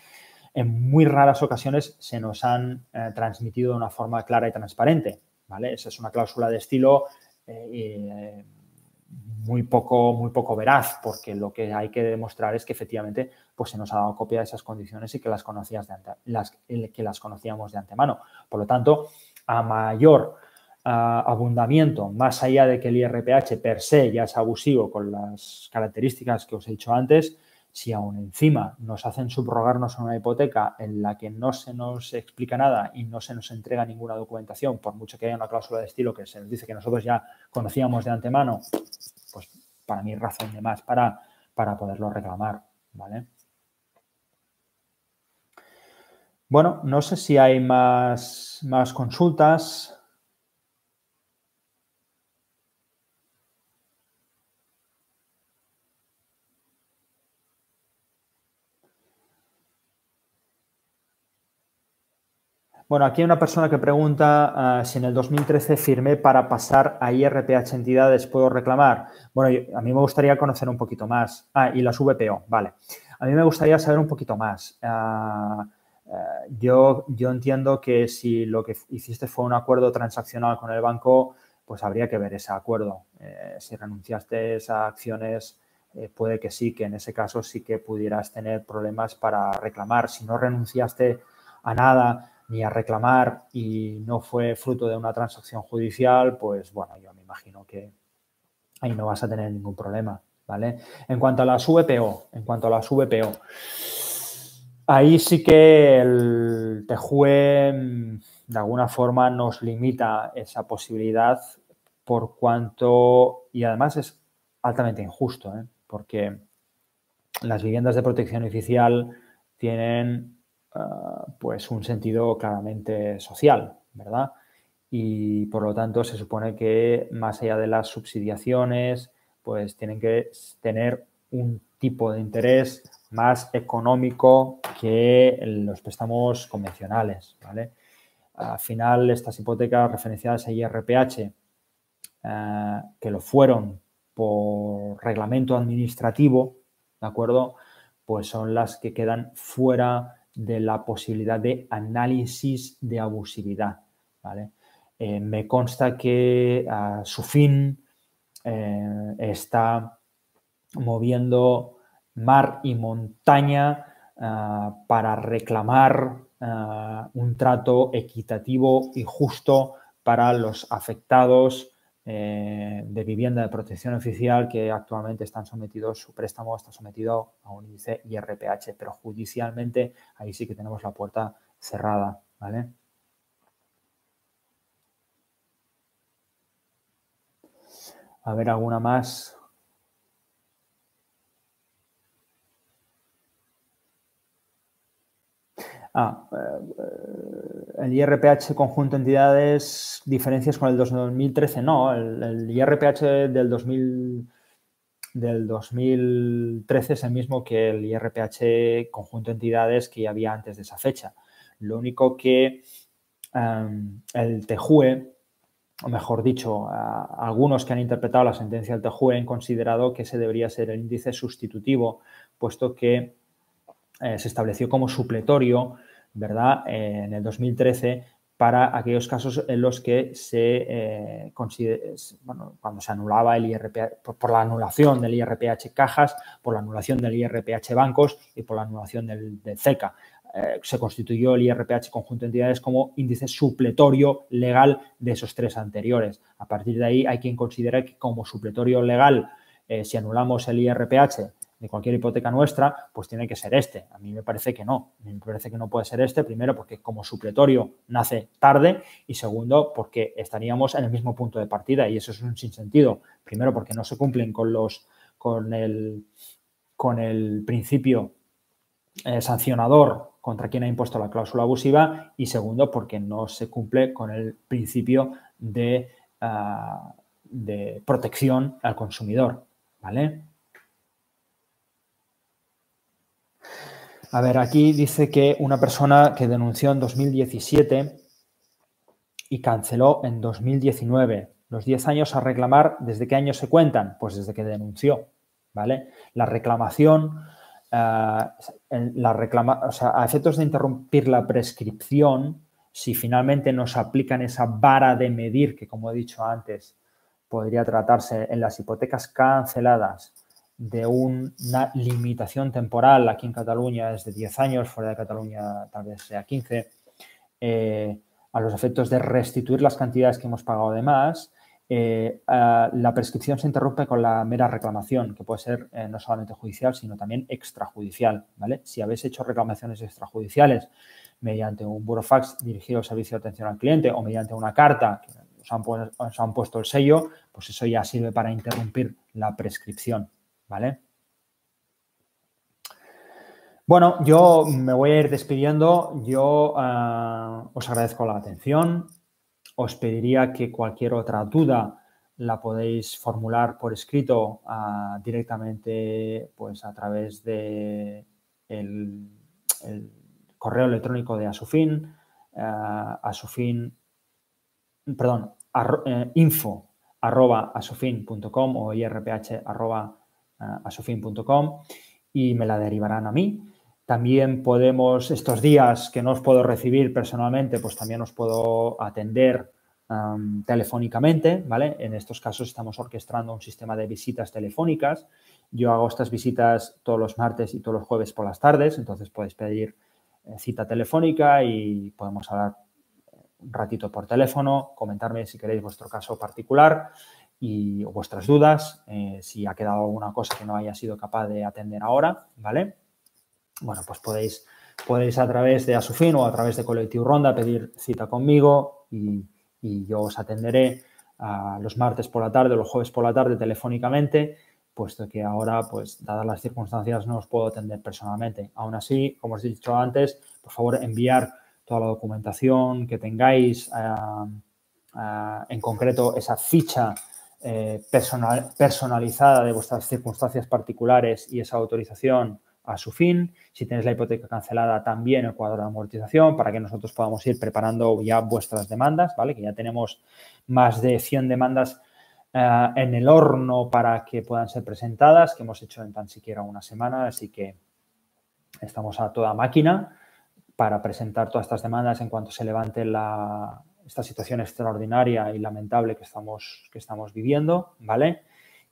en muy raras ocasiones se nos han eh, transmitido de una forma clara y transparente, ¿vale? Esa es una cláusula de estilo eh, eh, muy poco, muy poco veraz, porque lo que hay que demostrar es que efectivamente pues se nos ha dado copia de esas condiciones y que las, conocías de ante, las, que las conocíamos de antemano. Por lo tanto, a mayor uh, abundamiento, más allá de que el I R P H per se ya es abusivo con las características que os he dicho antes, Si aún encima nos hacen subrogarnos una hipoteca en la que no se nos explica nada y no se nos entrega ninguna documentación, por mucho que haya una cláusula de estilo que se nos dice que nosotros ya conocíamos de antemano, pues para mí razón de más para, para poderlo reclamar, ¿vale? Bueno, no sé si hay más, más consultas. Bueno, aquí hay una persona que pregunta uh, si en el dos mil trece firmé para pasar a I R P H entidades, ¿puedo reclamar? Bueno, yo, a mí me gustaría conocer un poquito más. Ah, y las V P O, vale. A mí me gustaría saber un poquito más. Uh, uh, yo, yo entiendo que si lo que hiciste fue un acuerdo transaccional con el banco, pues habría que ver ese acuerdo. Eh, si renunciaste a acciones, eh, puede que sí, que en ese caso sí que pudieras tener problemas para reclamar. Si no renunciaste a nada ni a reclamar y no fue fruto de una transacción judicial, pues, bueno, yo me imagino que ahí no vas a tener ningún problema, ¿vale? En cuanto a las V P O, en cuanto a las V P O, ahí sí que el T J U E de alguna forma nos limita esa posibilidad por cuanto, y además es altamente injusto, ¿eh? Porque las viviendas de protección oficial tienen pues un sentido claramente social, ¿verdad? Y por lo tanto se supone que más allá de las subsidiaciones, pues tienen que tener un tipo de interés más económico que los préstamos convencionales, ¿vale? Al final estas hipotecas referenciadas a I R P H, eh, que lo fueron por reglamento administrativo, ¿de acuerdo? Pues son las que quedan fuera de la posibilidad de análisis de abusividad, ¿vale? Eh, me consta que ASUFIN eh, está moviendo mar y montaña eh, para reclamar eh, un trato equitativo y justo para los afectados eh, de vivienda de protección oficial que actualmente están sometidos, su préstamo está sometido a un índice I R P H, pero judicialmente ahí sí que tenemos la puerta cerrada, ¿vale? A ver, ¿alguna más? Ah, eh, el I R P H conjunto de entidades, diferencias con el dos mil trece, no, el, el I R P H del, dos mil, del dos mil trece es el mismo que el I R P H conjunto de entidades que ya había antes de esa fecha. Lo único que eh, el T J U E, o mejor dicho, a, a algunos que han interpretado la sentencia del T J U E han considerado que ese debería ser el índice sustitutivo, puesto que eh, se estableció como supletorio, ¿verdad? Eh, en el dos mil trece para aquellos casos en los que se eh, considera, bueno, cuando se anulaba el I R P H, por, por la anulación del I R P H cajas, por la anulación del I R P H bancos y por la anulación del, del CECA. Eh, se constituyó el I R P H conjunto de entidades como índice supletorio legal de esos tres anteriores. A partir de ahí hay quien considera que como supletorio legal, eh, si anulamos el I R P H de cualquier hipoteca nuestra, pues tiene que ser este. A mí me parece que no. A mí me parece que no puede ser este, primero, porque como supletorio nace tarde y, segundo, porque estaríamos en el mismo punto de partida y eso es un sinsentido. Primero, porque no se cumplen con los con el, con el principio eh, sancionador contra quien ha impuesto la cláusula abusiva y, segundo, porque no se cumple con el principio de, uh, de protección al consumidor, ¿vale? A ver, aquí dice que una persona que denunció en dos mil diecisiete y canceló en dos mil diecinueve. Los diez años a reclamar, ¿desde qué año se cuentan? Pues desde que denunció, ¿vale? La reclamación, eh, la reclama, o sea, a efectos de interrumpir la prescripción, si finalmente nos aplican esa vara de medir que, como he dicho antes, podría tratarse en las hipotecas canceladas de una limitación temporal, aquí en Cataluña es de diez años, fuera de Cataluña tal vez sea quince, eh, a los efectos de restituir las cantidades que hemos pagado de más eh, eh, la prescripción se interrumpe con la mera reclamación, que puede ser eh, no solamente judicial, sino también extrajudicial, ¿vale? Si habéis hecho reclamaciones extrajudiciales mediante un burofax dirigido al servicio de atención al cliente o mediante una carta que os han, os han puesto el sello, pues eso ya sirve para interrumpir la prescripción, ¿vale? Bueno, yo me voy a ir despidiendo. Yo uh, os agradezco la atención. Os pediría que cualquier otra duda la podéis formular por escrito uh, directamente, pues, a través de el, el correo electrónico de ASUFIN, uh, ASUFIN, perdón, arro, eh, info arroba asufin punto com o irph arroba uh, asufin punto com y me la derivarán a mí. También podemos, estos días que no os puedo recibir personalmente, pues también os puedo atender um, telefónicamente, ¿vale? En estos casos estamos orquestando un sistema de visitas telefónicas. Yo hago estas visitas todos los martes y todos los jueves por las tardes, entonces podéis pedir eh, cita telefónica y podemos hablar un ratito por teléfono, comentarme si queréis vuestro caso particular y o vuestras dudas, eh, si ha quedado alguna cosa que no haya sido capaz de atender ahora, ¿vale? Bueno, pues podéis, podéis a través de ASUFIN o a través de Colectivo Ronda pedir cita conmigo y, y yo os atenderé uh, los martes por la tarde o los jueves por la tarde telefónicamente, puesto que ahora, pues, dadas las circunstancias, no os puedo atender personalmente. Aún así, como os he dicho antes, por favor, enviar toda la documentación que tengáis, uh, uh, en concreto esa ficha eh, personal, personalizada de vuestras circunstancias particulares y esa autorización a su fin. Si tenéis la hipoteca cancelada, también el cuadro de amortización, para que nosotros podamos ir preparando ya vuestras demandas, ¿vale? Que ya tenemos más de cien demandas uh, en el horno para que puedan ser presentadas, que hemos hecho en tan siquiera una semana, así que estamos a toda máquina para presentar todas estas demandas en cuanto se levante la, esta situación extraordinaria y lamentable que estamos, que estamos viviendo, ¿vale?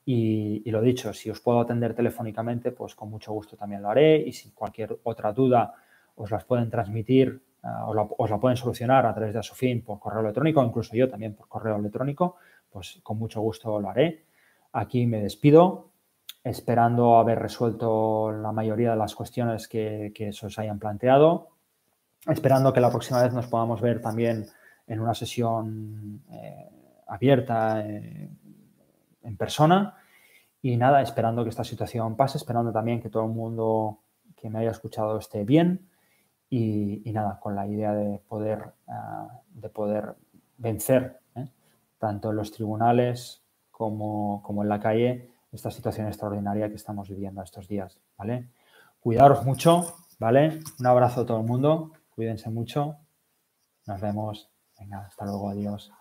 Y, y lo dicho, si os puedo atender telefónicamente, pues con mucho gusto también lo haré, y si cualquier otra duda os las pueden transmitir, uh, os, la, os la pueden solucionar a través de ASUFIN por correo electrónico, incluso yo también por correo electrónico, pues con mucho gusto lo haré. Aquí me despido, esperando haber resuelto la mayoría de las cuestiones que, que se os hayan planteado, esperando que la próxima vez nos podamos ver también en una sesión eh, abierta, eh, en persona, y nada, esperando que esta situación pase, esperando también que todo el mundo que me haya escuchado esté bien y, y nada, con la idea de poder, uh, de poder vencer, ¿eh? tanto en los tribunales como, como en la calle, esta situación extraordinaria que estamos viviendo estos días, ¿vale? Cuidaros mucho, ¿vale? Un abrazo a todo el mundo, cuídense mucho, nos vemos, venga, hasta luego, adiós.